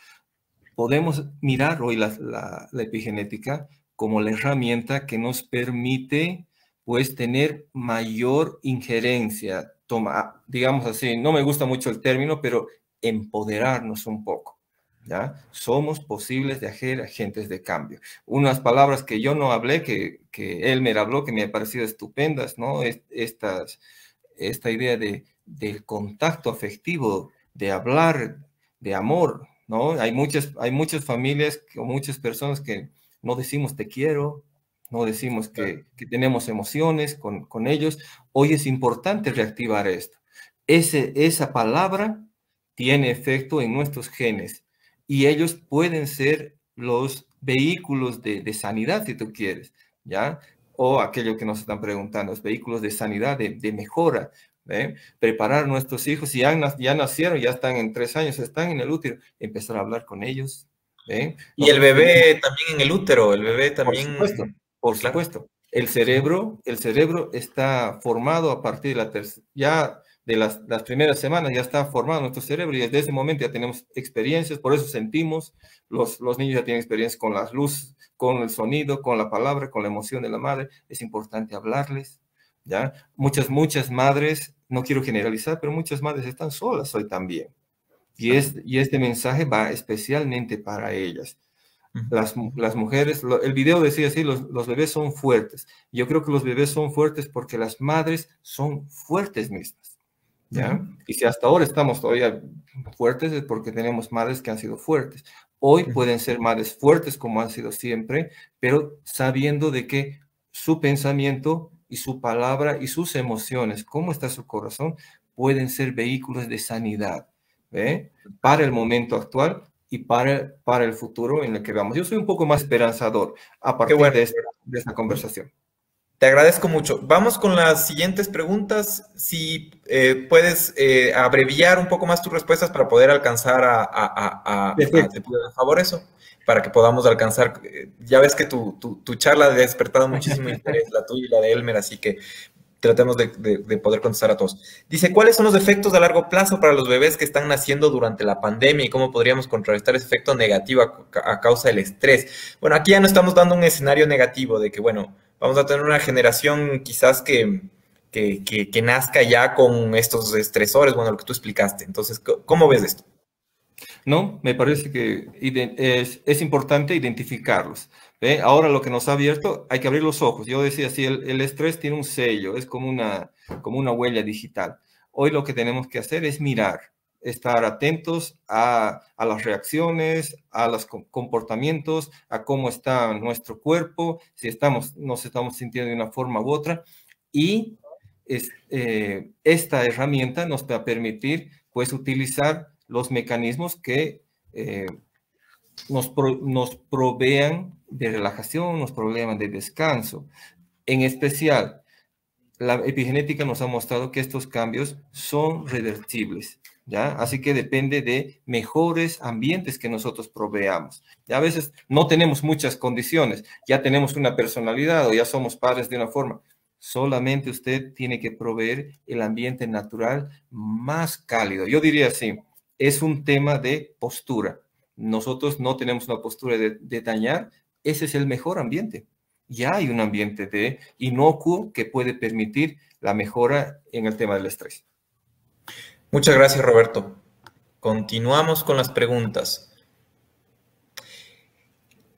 Podemos mirar hoy la epigenética como la herramienta que nos permite... pues tener mayor injerencia, digamos así, no me gusta mucho el término, pero empoderarnos un poco, ¿ya? Somos posibles de ser agentes de cambio. Unas palabras que yo no hablé, que Elmer habló, que me han parecido estupendas, ¿no? Esta idea del contacto afectivo, de hablar, de amor, ¿no? Hay muchas familias o muchas personas que no decimos te quiero, no decimos que tenemos emociones con ellos. Hoy es importante reactivar esto. Esa palabra tiene efecto en nuestros genes y ellos pueden ser los vehículos de sanidad, si tú quieres, ¿ya? O aquello que nos están preguntando, los vehículos de sanidad, de mejora, ¿eh? Preparar a nuestros hijos, si ya nacieron, ya están en 3 años, están en el útero, empezar a hablar con ellos, ¿eh? Y el bebé también en el útero, el bebé también... Por supuesto. El cerebro está formado a partir de las primeras semanas, ya está formado nuestro cerebro y desde ese momento ya tenemos experiencias, por eso sentimos, los niños ya tienen experiencias con las luces, con el sonido, con la palabra, con la emoción de la madre. Es importante hablarles, ¿ya? Muchas madres, no quiero generalizar, pero muchas madres están solas hoy también. Y este mensaje va especialmente para ellas. Las mujeres, el video decía así, los bebés son fuertes. Yo creo que los bebés son fuertes porque las madres son fuertes mismas, ¿ya? Y si hasta ahora estamos todavía fuertes es porque tenemos madres que han sido fuertes. Hoy pueden ser madres fuertes como han sido siempre, pero sabiendo de que su pensamiento y su palabra y sus emociones, cómo está su corazón, pueden ser vehículos de sanidad, ¿eh? Para el momento actual y para el futuro en el que vamos. Yo soy un poco más esperanzador a partir de esta conversación. Te agradezco mucho. Vamos con las siguientes preguntas. Si puedes abreviar un poco más tus respuestas para poder alcanzar por favor, eso, para que podamos alcanzar. Ya ves que tu charla ha despertado muchísimo interés, la tuya y la de Elmer, así que tratemos de poder contestar a todos. Dice, ¿cuáles son los efectos a largo plazo para los bebés que están naciendo durante la pandemia y cómo podríamos contrarrestar ese efecto negativo a causa del estrés? Bueno, aquí ya no estamos dando un escenario negativo de que, bueno, vamos a tener una generación quizás que nazca ya con estos estresores, bueno, lo que tú explicaste. Entonces, ¿cómo ves esto? No, me parece que es importante identificarlos. ¿Eh? Ahora lo que nos ha abierto, hay que abrir los ojos. Yo decía, sí, el estrés tiene un sello, es como una huella digital. Hoy lo que tenemos que hacer es mirar, estar atentos a las reacciones, a los comportamientos, a cómo está nuestro cuerpo, si nos estamos sintiendo de una forma u otra. Y esta herramienta nos va a permitir, pues, utilizar los mecanismos que nos provean de relajación, los problemas de descanso. En especial, la epigenética nos ha mostrado que estos cambios son revertibles, ¿ya? Así que depende de mejores ambientes que nosotros proveamos. Y a veces no tenemos muchas condiciones, ya tenemos una personalidad o ya somos padres de una forma. Solamente usted tiene que proveer el ambiente natural más cálido. Yo diría así, es un tema de postura. Nosotros no tenemos una postura de dañar. Ese es el mejor ambiente. Ya hay un ambiente de inocuo que puede permitir la mejora en el tema del estrés. Muchas gracias, Roberto. Continuamos con las preguntas.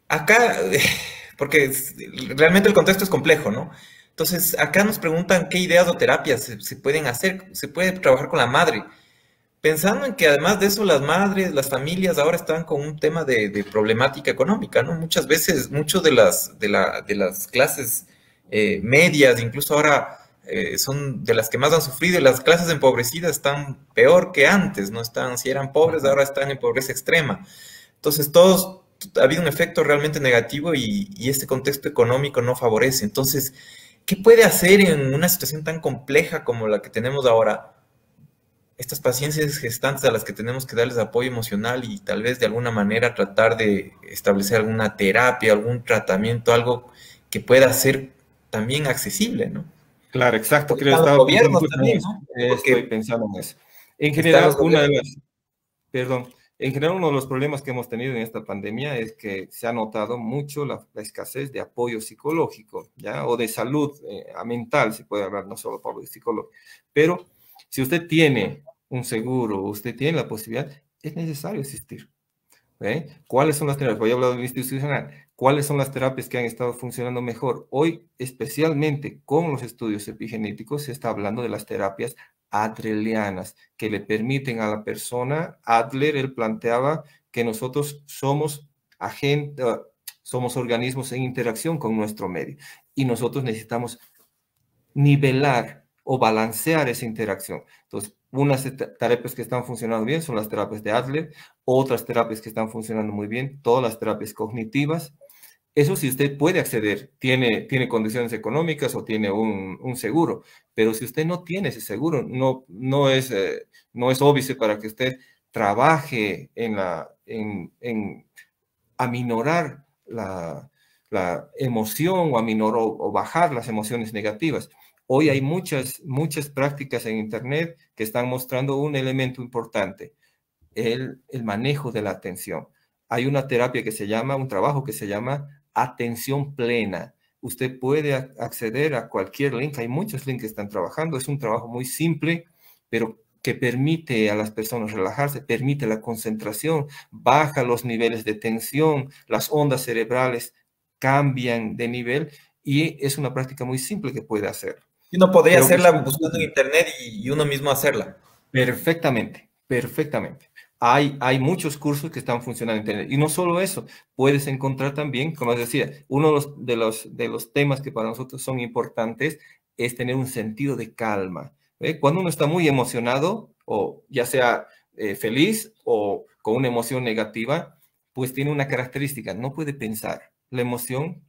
Acá, porque realmente el contexto es complejo, ¿no? Entonces, acá nos preguntan qué ideas o terapias se pueden hacer, se puede trabajar con la madre. Pensando en que además de eso las madres, las familias ahora están con un tema de problemática económica, ¿no? Muchas veces, muchos de las clases medias, incluso ahora son de las que más han sufrido, y las clases empobrecidas están peor que antes, ¿no? Si eran pobres, ahora están en pobreza extrema. Entonces, ha habido un efecto realmente negativo y este contexto económico no favorece. Entonces, ¿qué puede hacer en una situación tan compleja como la que tenemos ahora? Estas paciencias gestantes a las que tenemos que darles apoyo emocional y tal vez de alguna manera tratar de establecer alguna terapia, algún tratamiento, algo que pueda ser también accesible, ¿no? Claro, exacto. Creo que los gobiernos también, ¿no? Estoy pensando en eso. En general, uno de los problemas que hemos tenido en esta pandemia es que se ha notado mucho la escasez de apoyo psicológico, ¿ya? O de salud mental, se puede hablar, no solo por el psicólogo, pero si usted tiene un seguro, usted tiene la posibilidad, es necesario asistir. ¿Eh? ¿Cuáles son las terapias? Voy a hablar de lo institucional. ¿Cuáles son las terapias que han estado funcionando mejor? Hoy, especialmente con los estudios epigenéticos, se está hablando de las terapias adlerianas, que le permiten a la persona. Adler, él planteaba que nosotros somos agentes, Somos organismos en interacción con nuestro medio y nosotros necesitamos nivelar o balancear esa interacción. Entonces, unas terapias que están funcionando bien son las terapias de Adler, otras terapias que están funcionando muy bien, todas las terapias cognitivas. Eso si usted puede acceder, tiene condiciones económicas o tiene un seguro, pero si usted no tiene ese seguro, no es óbice para que usted trabaje en aminorar la emoción o aminorar o bajar las emociones negativas. Hoy hay muchas prácticas en Internet que están mostrando un elemento importante, el manejo de la atención. Hay una terapia que se llama, un trabajo que se llama atención plena. Usted puede acceder a cualquier link. Hay muchos links que están trabajando. Es un trabajo muy simple, pero que permite a las personas relajarse, permite la concentración, baja los niveles de tensión, las ondas cerebrales cambian de nivel y es una práctica muy simple que puede hacer. Uno podría hacerla buscando en internet y uno mismo hacerla. Perfectamente, perfectamente. Hay muchos cursos que están funcionando en Internet. Y no solo eso, puedes encontrar también, como les decía, uno de los temas que para nosotros son importantes es tener un sentido de calma. Cuando uno está muy emocionado, o ya sea feliz o con una emoción negativa, pues tiene una característica, no puede pensar. La emoción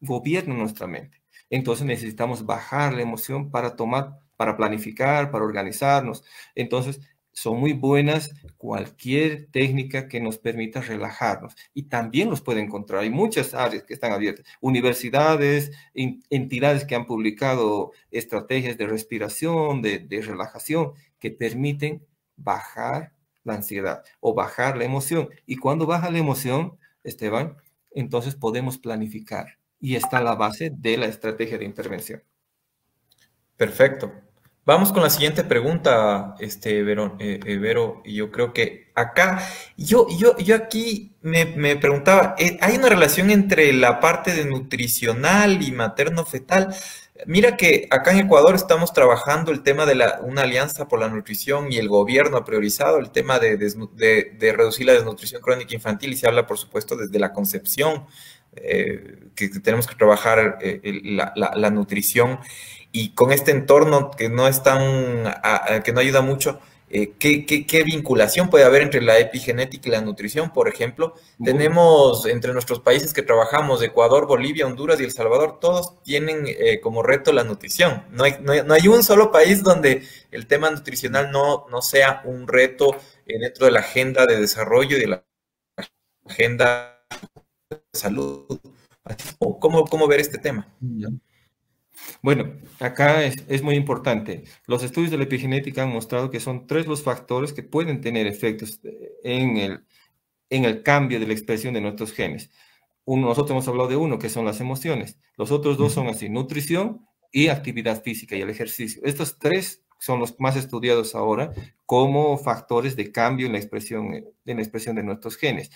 gobierna nuestra mente. Entonces necesitamos bajar la emoción para planificar, para organizarnos. Entonces, son muy buenas cualquier técnica que nos permita relajarnos. Y también los puede encontrar. Hay muchas áreas que están abiertas. Universidades, entidades que han publicado estrategias de respiración, de relajación, que permiten bajar la ansiedad o bajar la emoción. Y cuando baja la emoción, Esteban, entonces podemos planificar. Y está la base de la estrategia de intervención. Perfecto. Vamos con la siguiente pregunta, Vero, y yo creo que acá, yo aquí me preguntaba, ¿hay una relación entre la parte de nutricional y materno-fetal? Mira que acá en Ecuador estamos trabajando el tema de una alianza por la nutrición y el gobierno ha priorizado el tema de reducir la desnutrición crónica infantil y se habla, por supuesto, desde la concepción, que tenemos que trabajar la nutrición. Y con este entorno que no es que no ayuda mucho, ¿qué vinculación puede haber entre la epigenética y la nutrición, por ejemplo? Tenemos entre nuestros países que trabajamos, Ecuador, Bolivia, Honduras y El Salvador, todos tienen como reto la nutrición. No hay un solo país donde el tema nutricional no sea un reto dentro de la agenda de desarrollo y de la agenda de salud. ¿Cómo ver este tema? Bueno, acá es muy importante. Los estudios de la epigenética han mostrado que son 3 los factores que pueden tener efectos en el cambio de la expresión de nuestros genes. Nosotros hemos hablado de uno, que son las emociones. Los otros 2 son así, nutrición y actividad física y el ejercicio. Estos 3 son los más estudiados ahora como factores de cambio en la expresión de nuestros genes.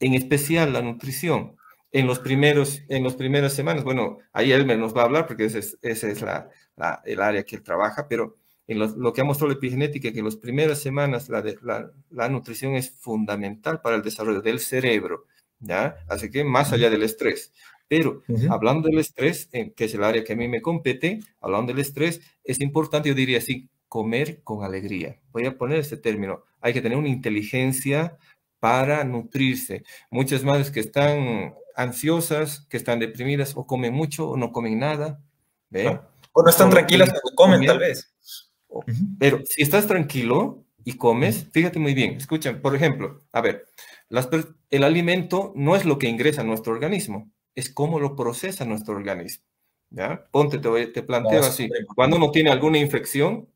En especial la nutrición. En las primeras semanas, bueno, ahí Elmer nos va a hablar porque esa es el área que él trabaja, pero en lo que ha mostrado la epigenética, que en las primeras semanas la nutrición es fundamental para el desarrollo del cerebro, ¿ya? Así que más allá del estrés. Pero hablando del estrés, que es el área que a mí me compete, hablando del estrés, es importante, yo diría así, comer con alegría. Voy a poner este término. Hay que tener una inteligencia para nutrirse. Muchas madres que están ansiosas, que están deprimidas, o comen mucho, o no comen nada. ¿Ve? O no están tranquilas cuando comen, tal vez. Pero si estás tranquilo y comes, fíjate muy bien. Escuchen, por ejemplo, a ver, el alimento no es lo que ingresa a nuestro organismo, es cómo lo procesa nuestro organismo. ¿Ya? Ponte, te planteo así. Cuando uno tiene alguna infección,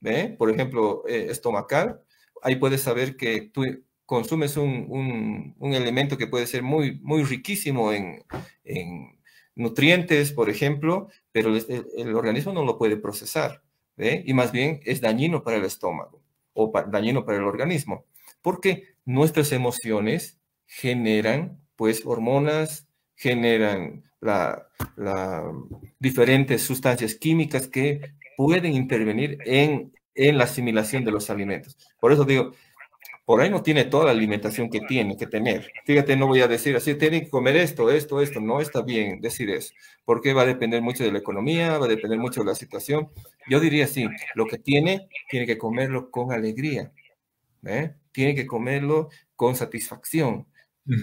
¿ve? Por ejemplo, estomacal, ahí puedes saber que tú consumes un elemento que puede ser muy, muy riquísimo en nutrientes, por ejemplo, pero el organismo no lo puede procesar, ¿eh? Y más bien es dañino para el estómago o dañino para el organismo, porque nuestras emociones generan, pues, hormonas, generan diferentes sustancias químicas que pueden intervenir en la asimilación de los alimentos. Por eso digo, Por ahí no tiene toda la alimentación que tiene que tener. Fíjate, no voy a decir así, tienen que comer esto, esto, esto. No está bien decir eso, porque va a depender mucho de la economía, va a depender mucho de la situación. Yo diría sí, lo que tiene, tiene que comerlo con alegría, ¿eh? Tiene que comerlo con satisfacción,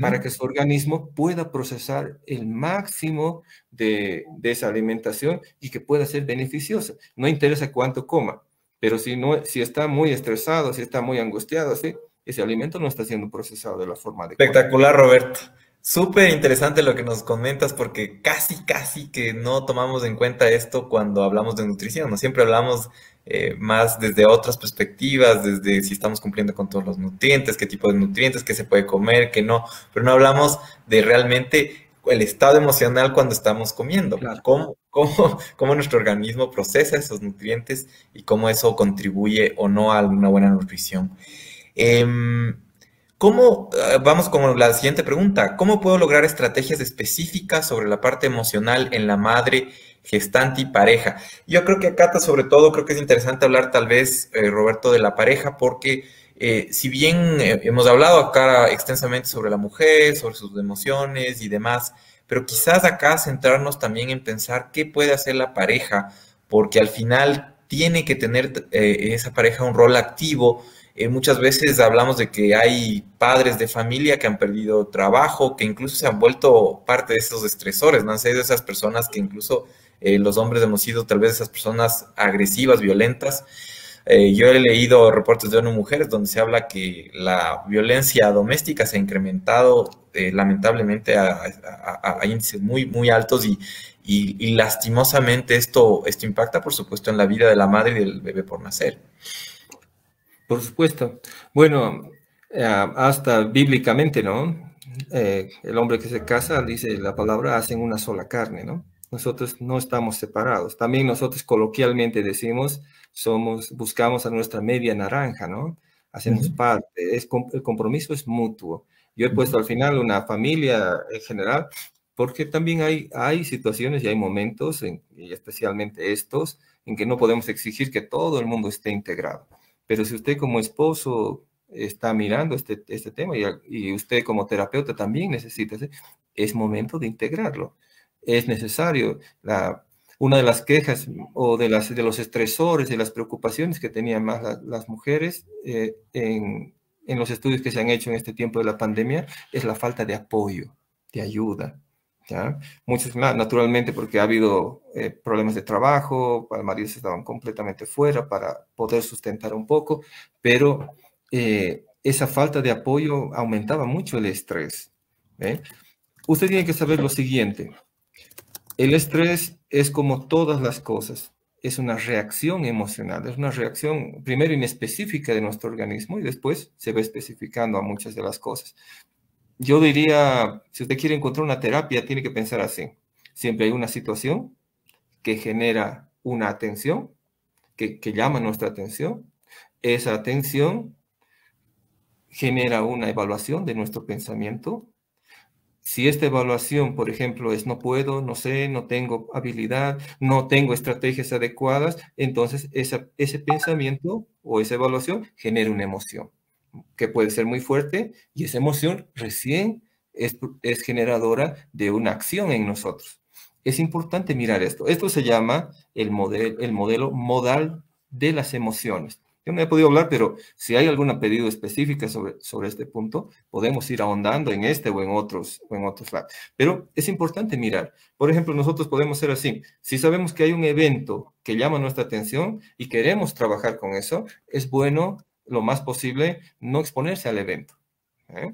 para que su organismo pueda procesar el máximo de esa alimentación y que pueda ser beneficiosa. No interesa cuánto coma, pero si está muy estresado, si está muy angustiado, ¿sí? Ese alimento no está siendo procesado de la forma adecuada. Espectacular, Roberto. Súper interesante lo que nos comentas, porque casi que no tomamos en cuenta esto cuando hablamos de nutrición, ¿no? Siempre hablamos más desde otras perspectivas, desde si estamos cumpliendo con todos los nutrientes, qué tipo de nutrientes, qué se puede comer, qué no, pero no hablamos de realmente el estado emocional cuando estamos comiendo, claro. Cómo nuestro organismo procesa esos nutrientes y cómo eso contribuye o no a una buena nutrición. Vamos con la siguiente pregunta. ¿Cómo puedo lograr estrategias específicas sobre la parte emocional en la madre, gestante y pareja? Yo creo que acá, sobre todo, creo que es interesante hablar tal vez, Roberto, de la pareja, porque si bien hemos hablado acá extensamente sobre la mujer, sobre sus emociones y demás, pero quizás acá centrarnos también en pensar qué puede hacer la pareja, porque al final tiene que tener esa pareja un rol activo. Muchas veces hablamos de que hay padres de familia que han perdido trabajo, que incluso se han vuelto parte de esos estresores, ¿no? Han sido esas personas que incluso los hombres hemos sido tal vez esas personas agresivas, violentas. Yo he leído reportes de ONU Mujeres donde se habla que la violencia doméstica se ha incrementado lamentablemente a índices muy altos y lastimosamente esto impacta, por supuesto, en la vida de la madre y del bebé por nacer. Por supuesto. Bueno, hasta bíblicamente, ¿no? El hombre que se casa, dice la palabra, hacen una sola carne, ¿no? Nosotros no estamos separados. También nosotros coloquialmente decimos, buscamos a nuestra media naranja, ¿no? Hacemos parte. El compromiso es mutuo. Yo he puesto al final una familia en general, porque también hay situaciones y hay momentos, y especialmente estos, en que no podemos exigir que todo el mundo esté integrado. Pero si usted como esposo está mirando este tema y usted como terapeuta también necesita, es momento de integrarlo. Es necesario. Una de las quejas o de los estresores, de las preocupaciones que tenían más las mujeres en los estudios que se han hecho en este tiempo de la pandemia es la falta de apoyo, de ayuda. ¿Ya? Muchos, naturalmente, porque ha habido problemas de trabajo, para maridos estaban completamente fuera para poder sustentar un poco, pero esa falta de apoyo aumentaba mucho el estrés, ¿eh? Usted tiene que saber lo siguiente: el estrés es como todas las cosas, es una reacción emocional, es una reacción primero inespecífica de nuestro organismo y después se va especificando a muchas de las cosas. Yo diría, si usted quiere encontrar una terapia, tiene que pensar así. Siempre hay una situación que genera una atención, que llama nuestra atención. Esa atención genera una evaluación de nuestro pensamiento. Si esta evaluación, por ejemplo, es no puedo, no sé, no tengo habilidad, no tengo estrategias adecuadas, entonces ese pensamiento o esa evaluación genera una emoción que puede ser muy fuerte, y esa emoción recién es generadora de una acción en nosotros. Es importante mirar esto. Esto se llama el modelo modal de las emociones. Yo no he podido hablar, pero si hay alguna pedido específica sobre este punto, podemos ir ahondando en este o en otros lados. Pero es importante mirar. Por ejemplo, nosotros podemos ser así. Si sabemos que hay un evento que llama nuestra atención y queremos trabajar con eso, es bueno lo más posible no exponerse al evento, ¿eh?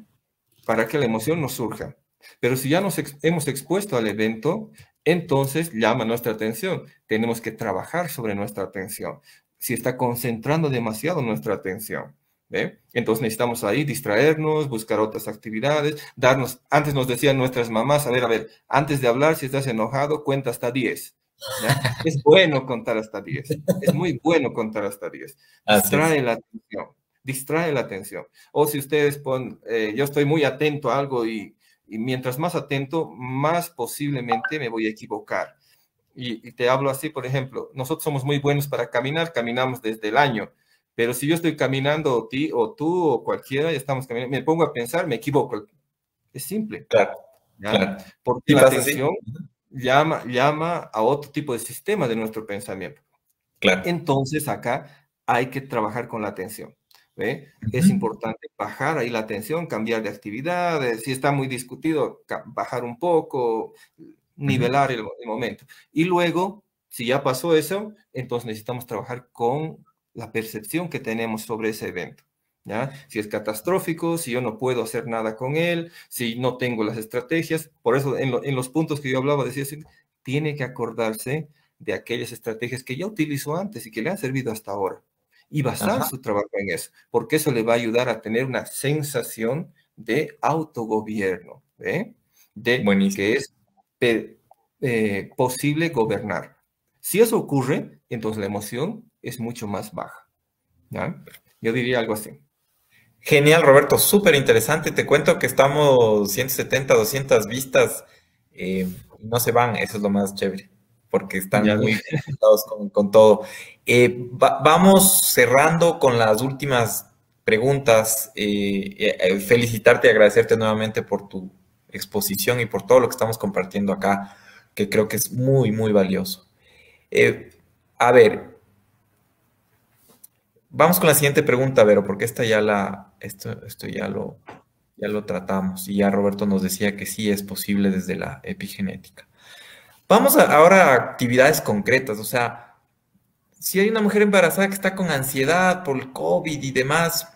Para que la emoción no surja. Pero si ya nos hemos expuesto al evento, entonces llama nuestra atención. Tenemos que trabajar sobre nuestra atención. Si está concentrando demasiado nuestra atención, ¿eh? Entonces necesitamos ahí distraernos, buscar otras actividades, darnos... Antes nos decían nuestras mamás, a ver, antes de hablar, si estás enojado, cuenta hasta 10. ¿Ya? Es bueno contar hasta 10. Es muy bueno contar hasta 10. Distrae la atención. O si ustedes ponen, yo estoy muy atento a algo y mientras más atento, más posiblemente me voy a equivocar. Y te hablo así, por ejemplo, nosotros somos muy buenos para caminar, caminamos desde el año, Pero si yo estoy caminando, o tú, o cualquiera, ya estamos caminando, me pongo a pensar, me equivoco. Es simple. Claro. Claro. Porque la atención llama a otro tipo de sistema de nuestro pensamiento. Claro. Entonces, acá hay que trabajar con la atención. ¿Ve? Uh-huh. Es importante bajar ahí la atención, cambiar de actividad, si está muy discutido, bajar un poco, nivelar el momento. Y luego, si ya pasó eso, entonces necesitamos trabajar con la percepción que tenemos sobre ese evento. ¿Ya? Si es catastrófico, si yo no puedo hacer nada con él, si no tengo las estrategias. Por eso, en los puntos que yo hablaba, decía, tiene que acordarse de aquellas estrategias que ya utilizó antes y que le han servido hasta ahora. Y basar su trabajo en eso, porque eso le va a ayudar a tener una sensación de autogobierno, ¿eh? De que es posible gobernar. Si eso ocurre, entonces la emoción es mucho más baja, ¿ya? Yo diría algo así. Genial, Roberto, súper interesante. Te cuento que estamos 170, 200 vistas, no se van, eso es lo más chévere, porque están muy conectados con todo. Vamos cerrando con las últimas preguntas. Felicitarte y agradecerte nuevamente por tu exposición y por todo lo que estamos compartiendo acá, que creo que es muy, muy valioso. A ver, vamos con la siguiente pregunta, Vero, porque esta ya esto ya lo tratamos y ya Roberto nos decía que sí es posible desde la epigenética. Vamos ahora a actividades concretas, o sea, si hay una mujer embarazada que está con ansiedad por el COVID y demás,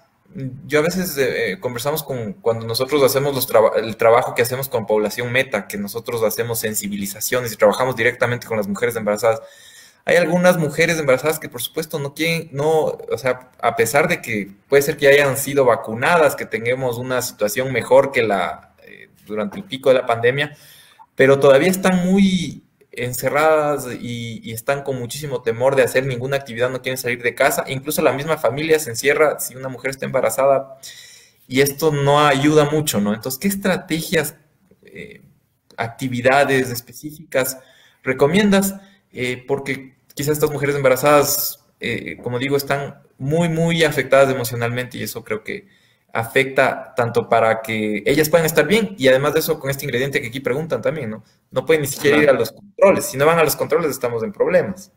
yo a veces conversamos cuando nosotros hacemos el trabajo que hacemos con población meta, que nosotros hacemos sensibilizaciones y trabajamos directamente con las mujeres embarazadas. Hay algunas mujeres embarazadas que por supuesto no quieren, o sea, a pesar de que puede ser que hayan sido vacunadas, que tengamos una situación mejor que durante el pico de la pandemia, pero todavía están muy encerradas y están con muchísimo temor de hacer ninguna actividad, no quieren salir de casa. Incluso la misma familia se encierra si una mujer está embarazada y esto no ayuda mucho, ¿no? Entonces, ¿qué estrategias, actividades específicas recomiendas? Porque quizás estas mujeres embarazadas, como digo, están muy, muy afectadas emocionalmente y eso creo que afecta tanto para que ellas puedan estar bien y además de eso con este ingrediente que aquí preguntan también, ¿no? No pueden ni siquiera ir a los controles. Si no van a los controles estamos en problemas.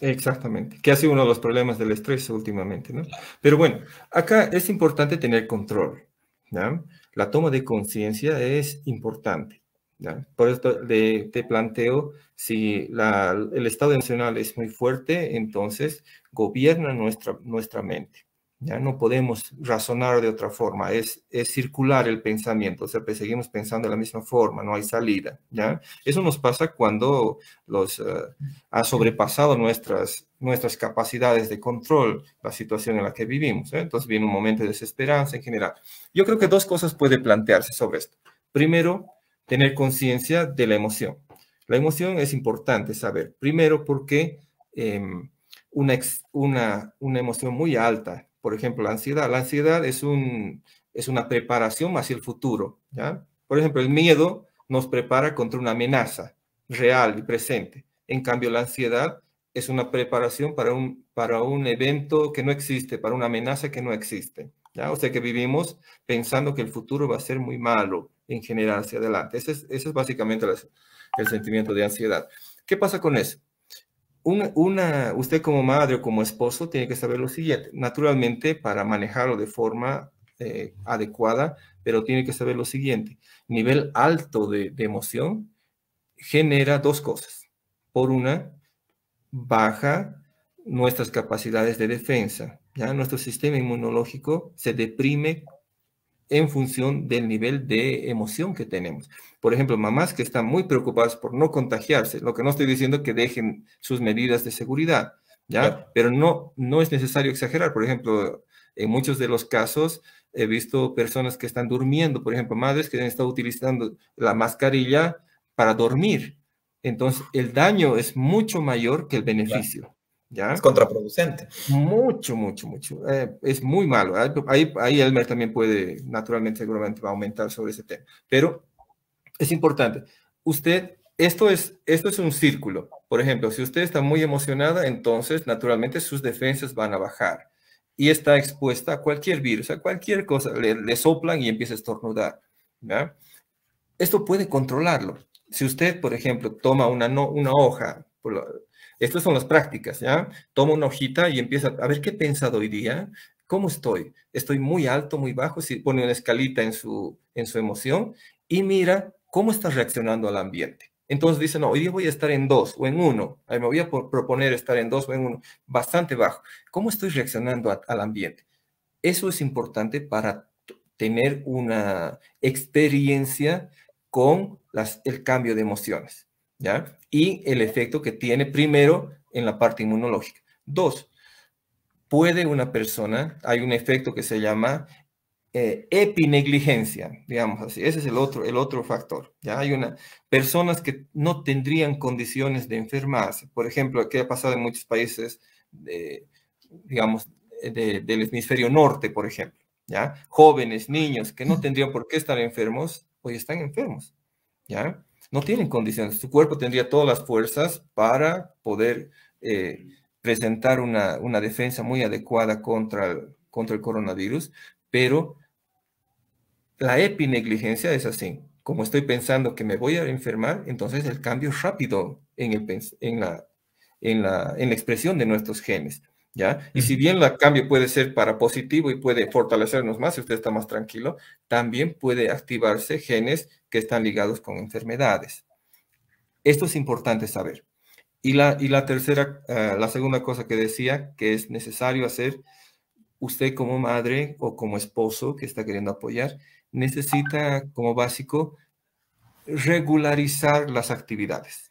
Exactamente, que ha sido uno de los problemas del estrés últimamente, ¿no? Pero bueno, acá es importante tener control, ¿no? La toma de conciencia es importante, ¿no? Por esto te planteo, si el estado emocional es muy fuerte, entonces gobierna nuestra mente. Ya no podemos razonar de otra forma, es circular el pensamiento, o sea, pues seguimos pensando de la misma forma, no hay salida, ¿ya? Eso nos pasa cuando ha sobrepasado nuestras capacidades de control, la situación en la que vivimos, ¿eh? Entonces viene un momento de desesperanza en general. Yo creo que dos cosas puede plantearse sobre esto. Primero, tener conciencia de la emoción. La emoción es importante saber, primero porque una emoción muy alta, por ejemplo, la ansiedad. La ansiedad es una preparación hacia el futuro, ¿ya? Por ejemplo, el miedo nos prepara contra una amenaza real y presente. En cambio, la ansiedad es una preparación para un evento que no existe, para una amenaza que no existe, ¿ya? O sea que vivimos pensando que el futuro va a ser muy malo en general hacia adelante. Ese es básicamente el sentimiento de ansiedad. ¿Qué pasa con eso? Usted como madre o como esposo tiene que saber lo siguiente, naturalmente para manejarlo de forma adecuada, pero tiene que saber lo siguiente, nivel alto de emoción genera dos cosas. Por una, baja nuestras capacidades de defensa, ¿ya? Nuestro sistema inmunológico se deprime en función del nivel de emoción que tenemos. Por ejemplo, mamás que están muy preocupadas por no contagiarse, lo que no estoy diciendo que dejen sus medidas de seguridad, ¿ya? Claro. Pero no es necesario exagerar. Por ejemplo, en muchos de los casos he visto personas que están durmiendo, por ejemplo, madres que han estado utilizando la mascarilla para dormir. Entonces, el daño es mucho mayor que el beneficio. Claro. ¿Ya? Es contraproducente. Mucho, mucho, mucho. Es muy malo. Ahí Elmer también puede, naturalmente, seguramente va a aumentar sobre ese tema. Pero es importante. Esto es un círculo. Por ejemplo, si usted está muy emocionada, entonces, naturalmente, sus defensas van a bajar. y está expuesta a cualquier virus, a cualquier cosa, le soplan y empieza a estornudar, ¿ya? Esto puede controlarlo. Si usted, por ejemplo, toma una hoja, estas son las prácticas, ¿ya? Toma una hojita y empieza a ver qué he pensado hoy día, cómo estoy. Estoy muy alto, muy bajo, si pone una escalita en su emoción y mira cómo está reaccionando al ambiente. Entonces dice, no, hoy día voy a estar en 2 o en 1. Me voy a proponer estar en 2 o en 1, bastante bajo. ¿Cómo estoy reaccionando al ambiente? Eso es importante para tener una experiencia con el cambio de emociones, ¿ya? Y el efecto que tiene, primero, en la parte inmunológica. 2, puede una persona, hay un efecto que se llama epinegligencia, digamos así. Ese es el otro factor, ¿ya? Hay personas que no tendrían condiciones de enfermarse. Por ejemplo, ¿qué ha pasado en muchos países, del hemisferio norte, por ejemplo? ¿Ya? Jóvenes, niños, que no tendrían por qué estar enfermos, hoy están enfermos, ¿ya? No tienen condiciones. Su cuerpo tendría todas las fuerzas para poder presentar una defensa muy adecuada contra el coronavirus, pero la epinegligencia es así. Como estoy pensando que me voy a enfermar, entonces el cambio es rápido en la expresión de nuestros genes, ¿ya? Y si bien el cambio puede ser para positivo y puede fortalecernos más, si usted está más tranquilo, también puede activarse genes que están ligados con enfermedades. Esto es importante saber. Y la segunda cosa que decía, que es necesario hacer, usted como madre o como esposo que está queriendo apoyar, necesita como básico regularizar las actividades,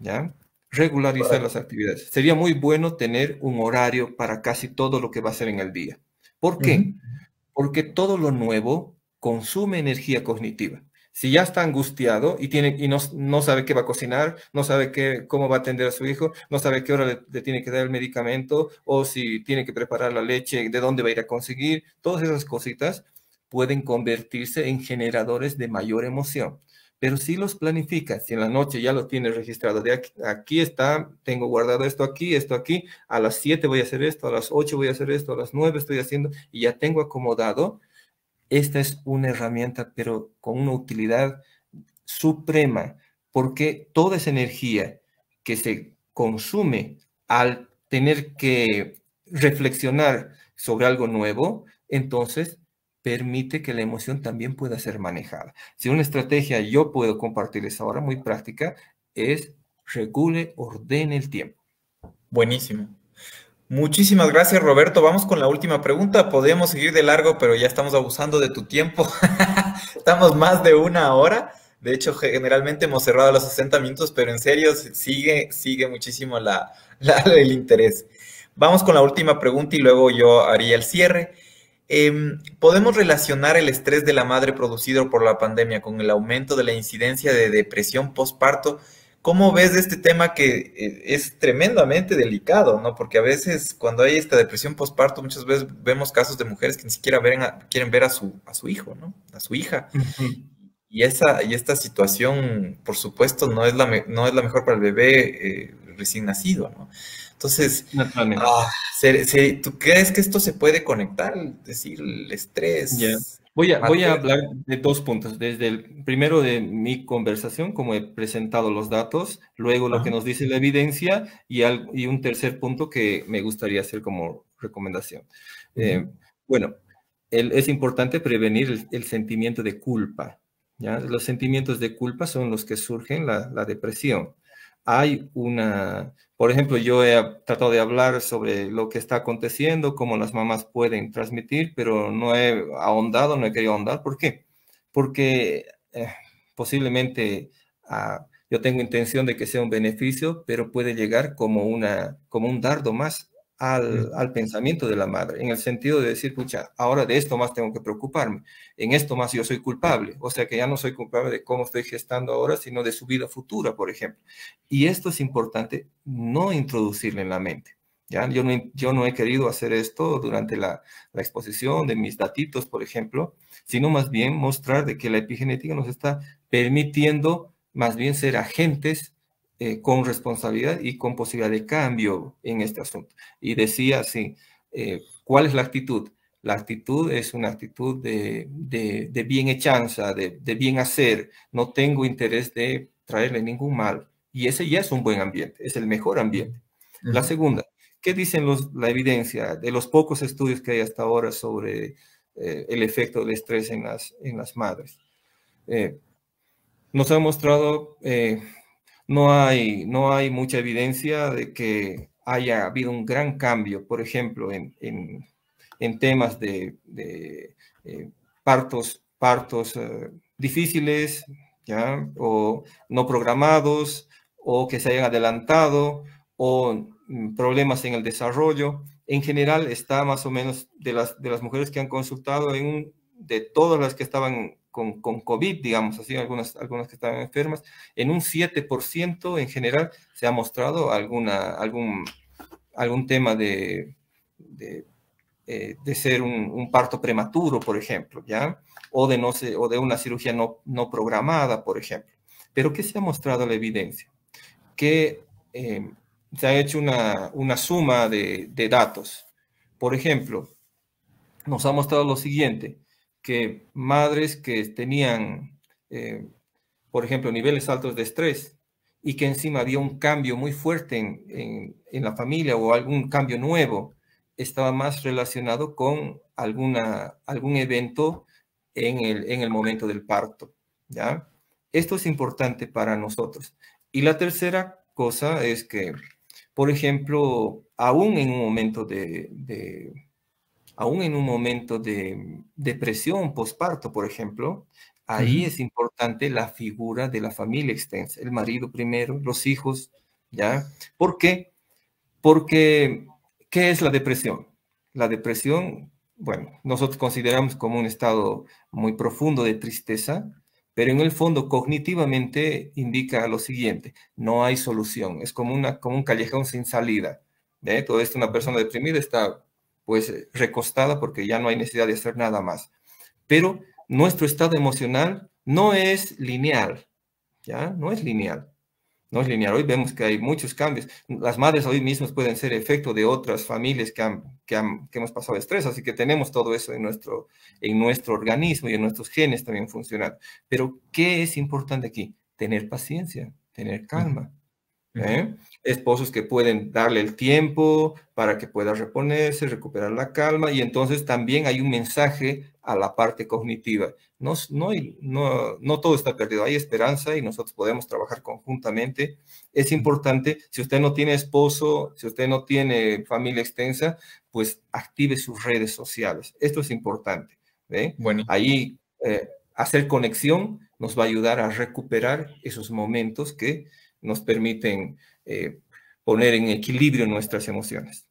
¿ya? Regularizar las actividades. Sería muy bueno tener un horario para casi todo lo que va a hacer en el día. ¿Por qué? Porque todo lo nuevo consume energía cognitiva. Si ya está angustiado y no sabe qué va a cocinar, no sabe cómo va a atender a su hijo, no sabe qué hora le tiene que dar el medicamento, o si tiene que preparar la leche, de dónde va a ir a conseguir, todas esas cositas pueden convertirse en generadores de mayor emoción. Pero si los planifica, si en la noche ya lo tiene registrado, de aquí está, tengo guardado esto aquí, a las 7 voy a hacer esto, a las 8 voy a hacer esto, a las 9 estoy haciendo, y ya tengo acomodado, esta es una herramienta, pero con una utilidad suprema, porque toda esa energía que se consume al tener que reflexionar sobre algo nuevo, entonces permite que la emoción también pueda ser manejada. Si una estrategia, yo puedo compartirles ahora, muy práctica, es regule, ordene el tiempo. Buenísimo. Muchísimas gracias, Roberto. Vamos con la última pregunta. Podemos seguir de largo, pero ya estamos abusando de tu tiempo. Estamos más de una hora. De hecho, generalmente hemos cerrado a los 60 minutos, pero en serio, sigue muchísimo el interés. Vamos con la última pregunta y luego yo haría el cierre. ¿Podemos relacionar el estrés de la madre producido por la pandemia con el aumento de la incidencia de depresión postparto? ¿Cómo ves este tema que es tremendamente delicado, ¿no? Porque a veces cuando hay esta depresión postparto, muchas veces vemos casos de mujeres que ni siquiera quieren ver a su hijo, ¿no? A su hija. Y esta situación, por supuesto, no es la mejor para el bebé recién nacido, ¿no? Entonces, ¿tú crees que esto se puede conectar? Es decir, el estrés. Yeah. Voy a hablar de 2 puntos. Desde el primero de mi conversación, como he presentado los datos, luego lo que nos dice la evidencia y un tercer punto que me gustaría hacer como recomendación. Bueno, es importante prevenir el sentimiento de culpa, ¿ya? Los sentimientos de culpa son los que surgen la depresión. Hay por ejemplo, yo he tratado de hablar sobre lo que está aconteciendo, cómo las mamás pueden transmitir, pero no he ahondado, no he querido ahondar. ¿Por qué? Porque posiblemente yo tengo intención de que sea un beneficio, pero puede llegar como un dardo más al pensamiento de la madre, en el sentido de decir, pucha, ahora de esto más tengo que preocuparme, en esto más yo soy culpable, o sea que ya no soy culpable de cómo estoy gestando ahora, sino de su vida futura, por ejemplo. Y esto es importante no introducirle en la mente, ¿ya? Yo no he querido hacer esto durante la exposición de mis datitos, por ejemplo, sino más bien mostrar de que la epigenética nos está permitiendo más bien ser agentes con responsabilidad y con posibilidad de cambio en este asunto. Y decía así, ¿Cuál es la actitud? La actitud es una actitud de bienhechanza, de bien hacer. No tengo interés de traerle ningún mal. Y ese ya es un buen ambiente, es el mejor ambiente. Uh-huh. La segunda, ¿qué dicen la evidencia de los pocos estudios que hay hasta ahora sobre el efecto del estrés en las madres? Nos ha mostrado, no hay mucha evidencia de que haya habido un gran cambio, por ejemplo, en temas de partos difíciles, ¿ya? O no programados, o que se hayan adelantado, o problemas en el desarrollo. En general está más o menos de las mujeres que han consultado, de todas las que estaban con COVID, digamos así, algunas que estaban enfermas, en un 7% en general se ha mostrado algún tema de ser un parto prematuro, por ejemplo, ¿ya? O de una cirugía no programada, por ejemplo. Pero ¿qué se ha mostrado la evidencia? Que se ha hecho una suma de datos. Por ejemplo, nos ha mostrado lo siguiente, que madres que tenían, por ejemplo, niveles altos de estrés, y que encima había un cambio muy fuerte en la familia o algún cambio nuevo, estaba más relacionado con algún evento en el momento del parto, ¿ya? Esto es importante para nosotros. Y la tercera cosa es que, por ejemplo, aún en un momento de depresión posparto, por ejemplo, ahí es importante la figura de la familia extensa, el marido primero, los hijos, ¿ya? ¿Por qué? Porque, ¿qué es la depresión? La depresión, bueno, nosotros consideramos como un estado muy profundo de tristeza, pero en el fondo cognitivamente indica lo siguiente: no hay solución, es como un callejón sin salida, ¿eh? Todo esto, una persona deprimida está pues recostada porque ya no hay necesidad de hacer nada más. Pero nuestro estado emocional no es lineal, ¿ya? No es lineal. No es lineal. Hoy vemos que hay muchos cambios. Las madres hoy mismas pueden ser efecto de otras familias que hemos pasado estrés, así que tenemos todo eso en nuestro organismo y en nuestros genes también funcionando. Pero ¿qué es importante aquí? Tener paciencia, tener calma. ¿Eh? Esposos que pueden darle el tiempo para que pueda reponerse, recuperar la calma, y entonces también hay un mensaje a la parte cognitiva. No todo está perdido, hay esperanza y nosotros podemos trabajar conjuntamente. Es importante, si usted no tiene esposo, si usted no tiene familia extensa, pues active sus redes sociales. Esto es importante, ¿eh? Bueno. Ahí hacer conexión nos va a ayudar a recuperar esos momentos que nos permiten poner en equilibrio nuestras emociones.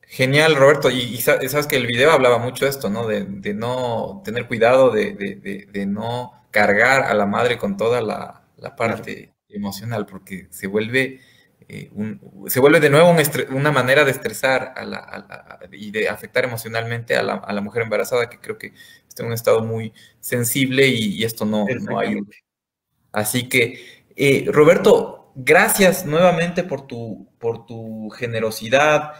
Genial, Roberto. Y sabes que el video hablaba mucho de esto, ¿no? De no tener cuidado, de no cargar a la madre con toda la parte emocional, porque se vuelve, de nuevo una manera de estresar y de afectar emocionalmente a la mujer embarazada, que creo que está en un estado muy sensible y esto no ayuda. Así que, Roberto, gracias nuevamente por tu generosidad,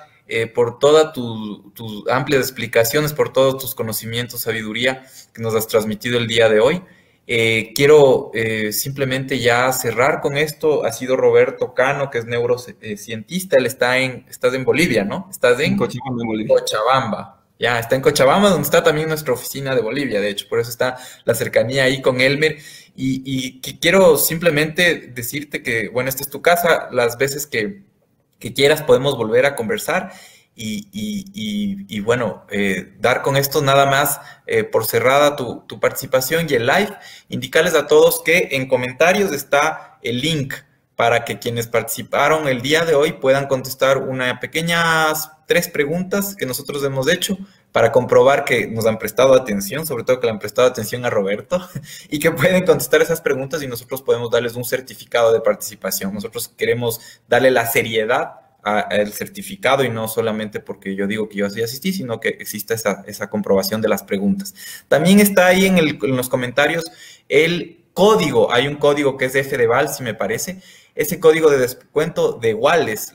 por todas tus amplias explicaciones, por todos tus conocimientos, sabiduría que nos has transmitido el día de hoy. Quiero simplemente ya cerrar con esto. Ha sido Roberto Cano, que es neurocientista. Él estás en Bolivia, ¿no? Estás en Cochabamba, Bolivia. Cochabamba. Ya, está en Cochabamba, donde está también nuestra oficina de Bolivia, de hecho. Por eso está la cercanía ahí con Elmer. Y que quiero simplemente decirte que, bueno, esta es tu casa. Las veces que quieras podemos volver a conversar. Y bueno, dar con esto nada más por cerrada tu participación y el live. Indicarles a todos que en comentarios está el link para que quienes participaron el día de hoy puedan contestar unas pequeñas 3 preguntas que nosotros hemos hecho para comprobar que nos han prestado atención, sobre todo que le han prestado atención a Roberto, y que pueden contestar esas preguntas y nosotros podemos darles un certificado de participación. Nosotros queremos darle la seriedad al certificado y no solamente porque yo digo que yo así asistí, sino que exista esa comprobación de las preguntas. También está ahí en los comentarios el código. Hay un código que es de FDeWaal, si me parece, Ese código de descuento de DeWaal es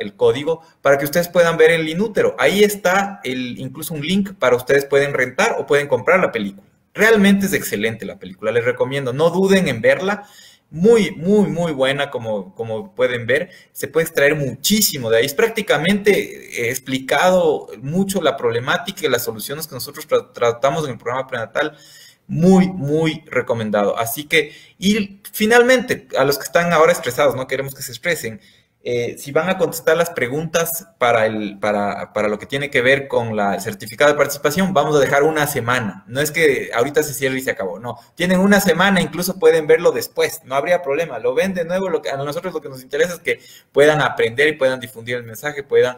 el código para que ustedes puedan ver el In Útero. Ahí está incluso un link para ustedes pueden rentar o pueden comprar la película. Realmente es excelente la película, les recomiendo. No duden en verla. Muy, muy, muy buena, como pueden ver. Se puede extraer muchísimo de ahí. Es prácticamente explicado mucho la problemática y las soluciones que nosotros tratamos en el programa prenatal. Muy, muy recomendado. Así que, y finalmente, a los que están ahora estresados, no queremos que se estresen. Si van a contestar las preguntas para lo que tiene que ver con el certificado de participación, vamos a dejar una semana. No es que ahorita se cierre y se acabó, no. Tienen una semana, incluso pueden verlo después. No habría problema, lo ven de nuevo. A nosotros lo que nos interesa es que puedan aprender y puedan difundir el mensaje, puedan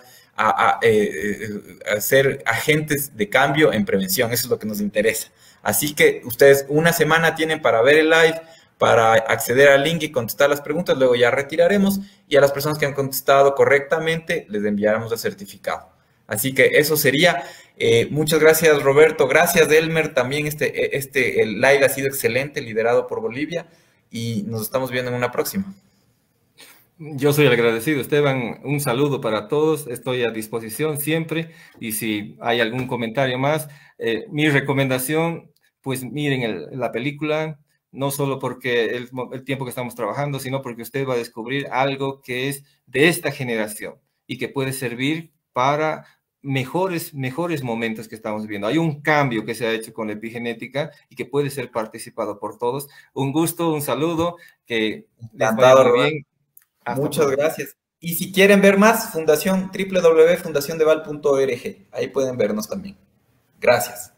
ser agentes de cambio en prevención. Eso es lo que nos interesa. Así que ustedes una semana tienen para ver el live, para acceder al link y contestar las preguntas, luego ya retiraremos y a las personas que han contestado correctamente les enviaremos el certificado. Así que eso sería. Muchas gracias, Roberto. Gracias, Elmer. También el live ha sido excelente, liderado por Bolivia, y nos estamos viendo en una próxima. Yo soy el agradecido, Esteban. Un saludo para todos. Estoy a disposición siempre y si hay algún comentario más, mi recomendación, pues miren la película. No solo porque el tiempo que estamos trabajando, sino porque usted va a descubrir algo que es de esta generación y que puede servir para mejores momentos que estamos viviendo. Hay un cambio que se ha hecho con la epigenética y que puede ser participado por todos. Un gusto, un saludo. Que les vaya muy bien. Muchas gracias. Y si quieren ver más, www.fundaciondewaal.org. Ahí pueden vernos también. Gracias.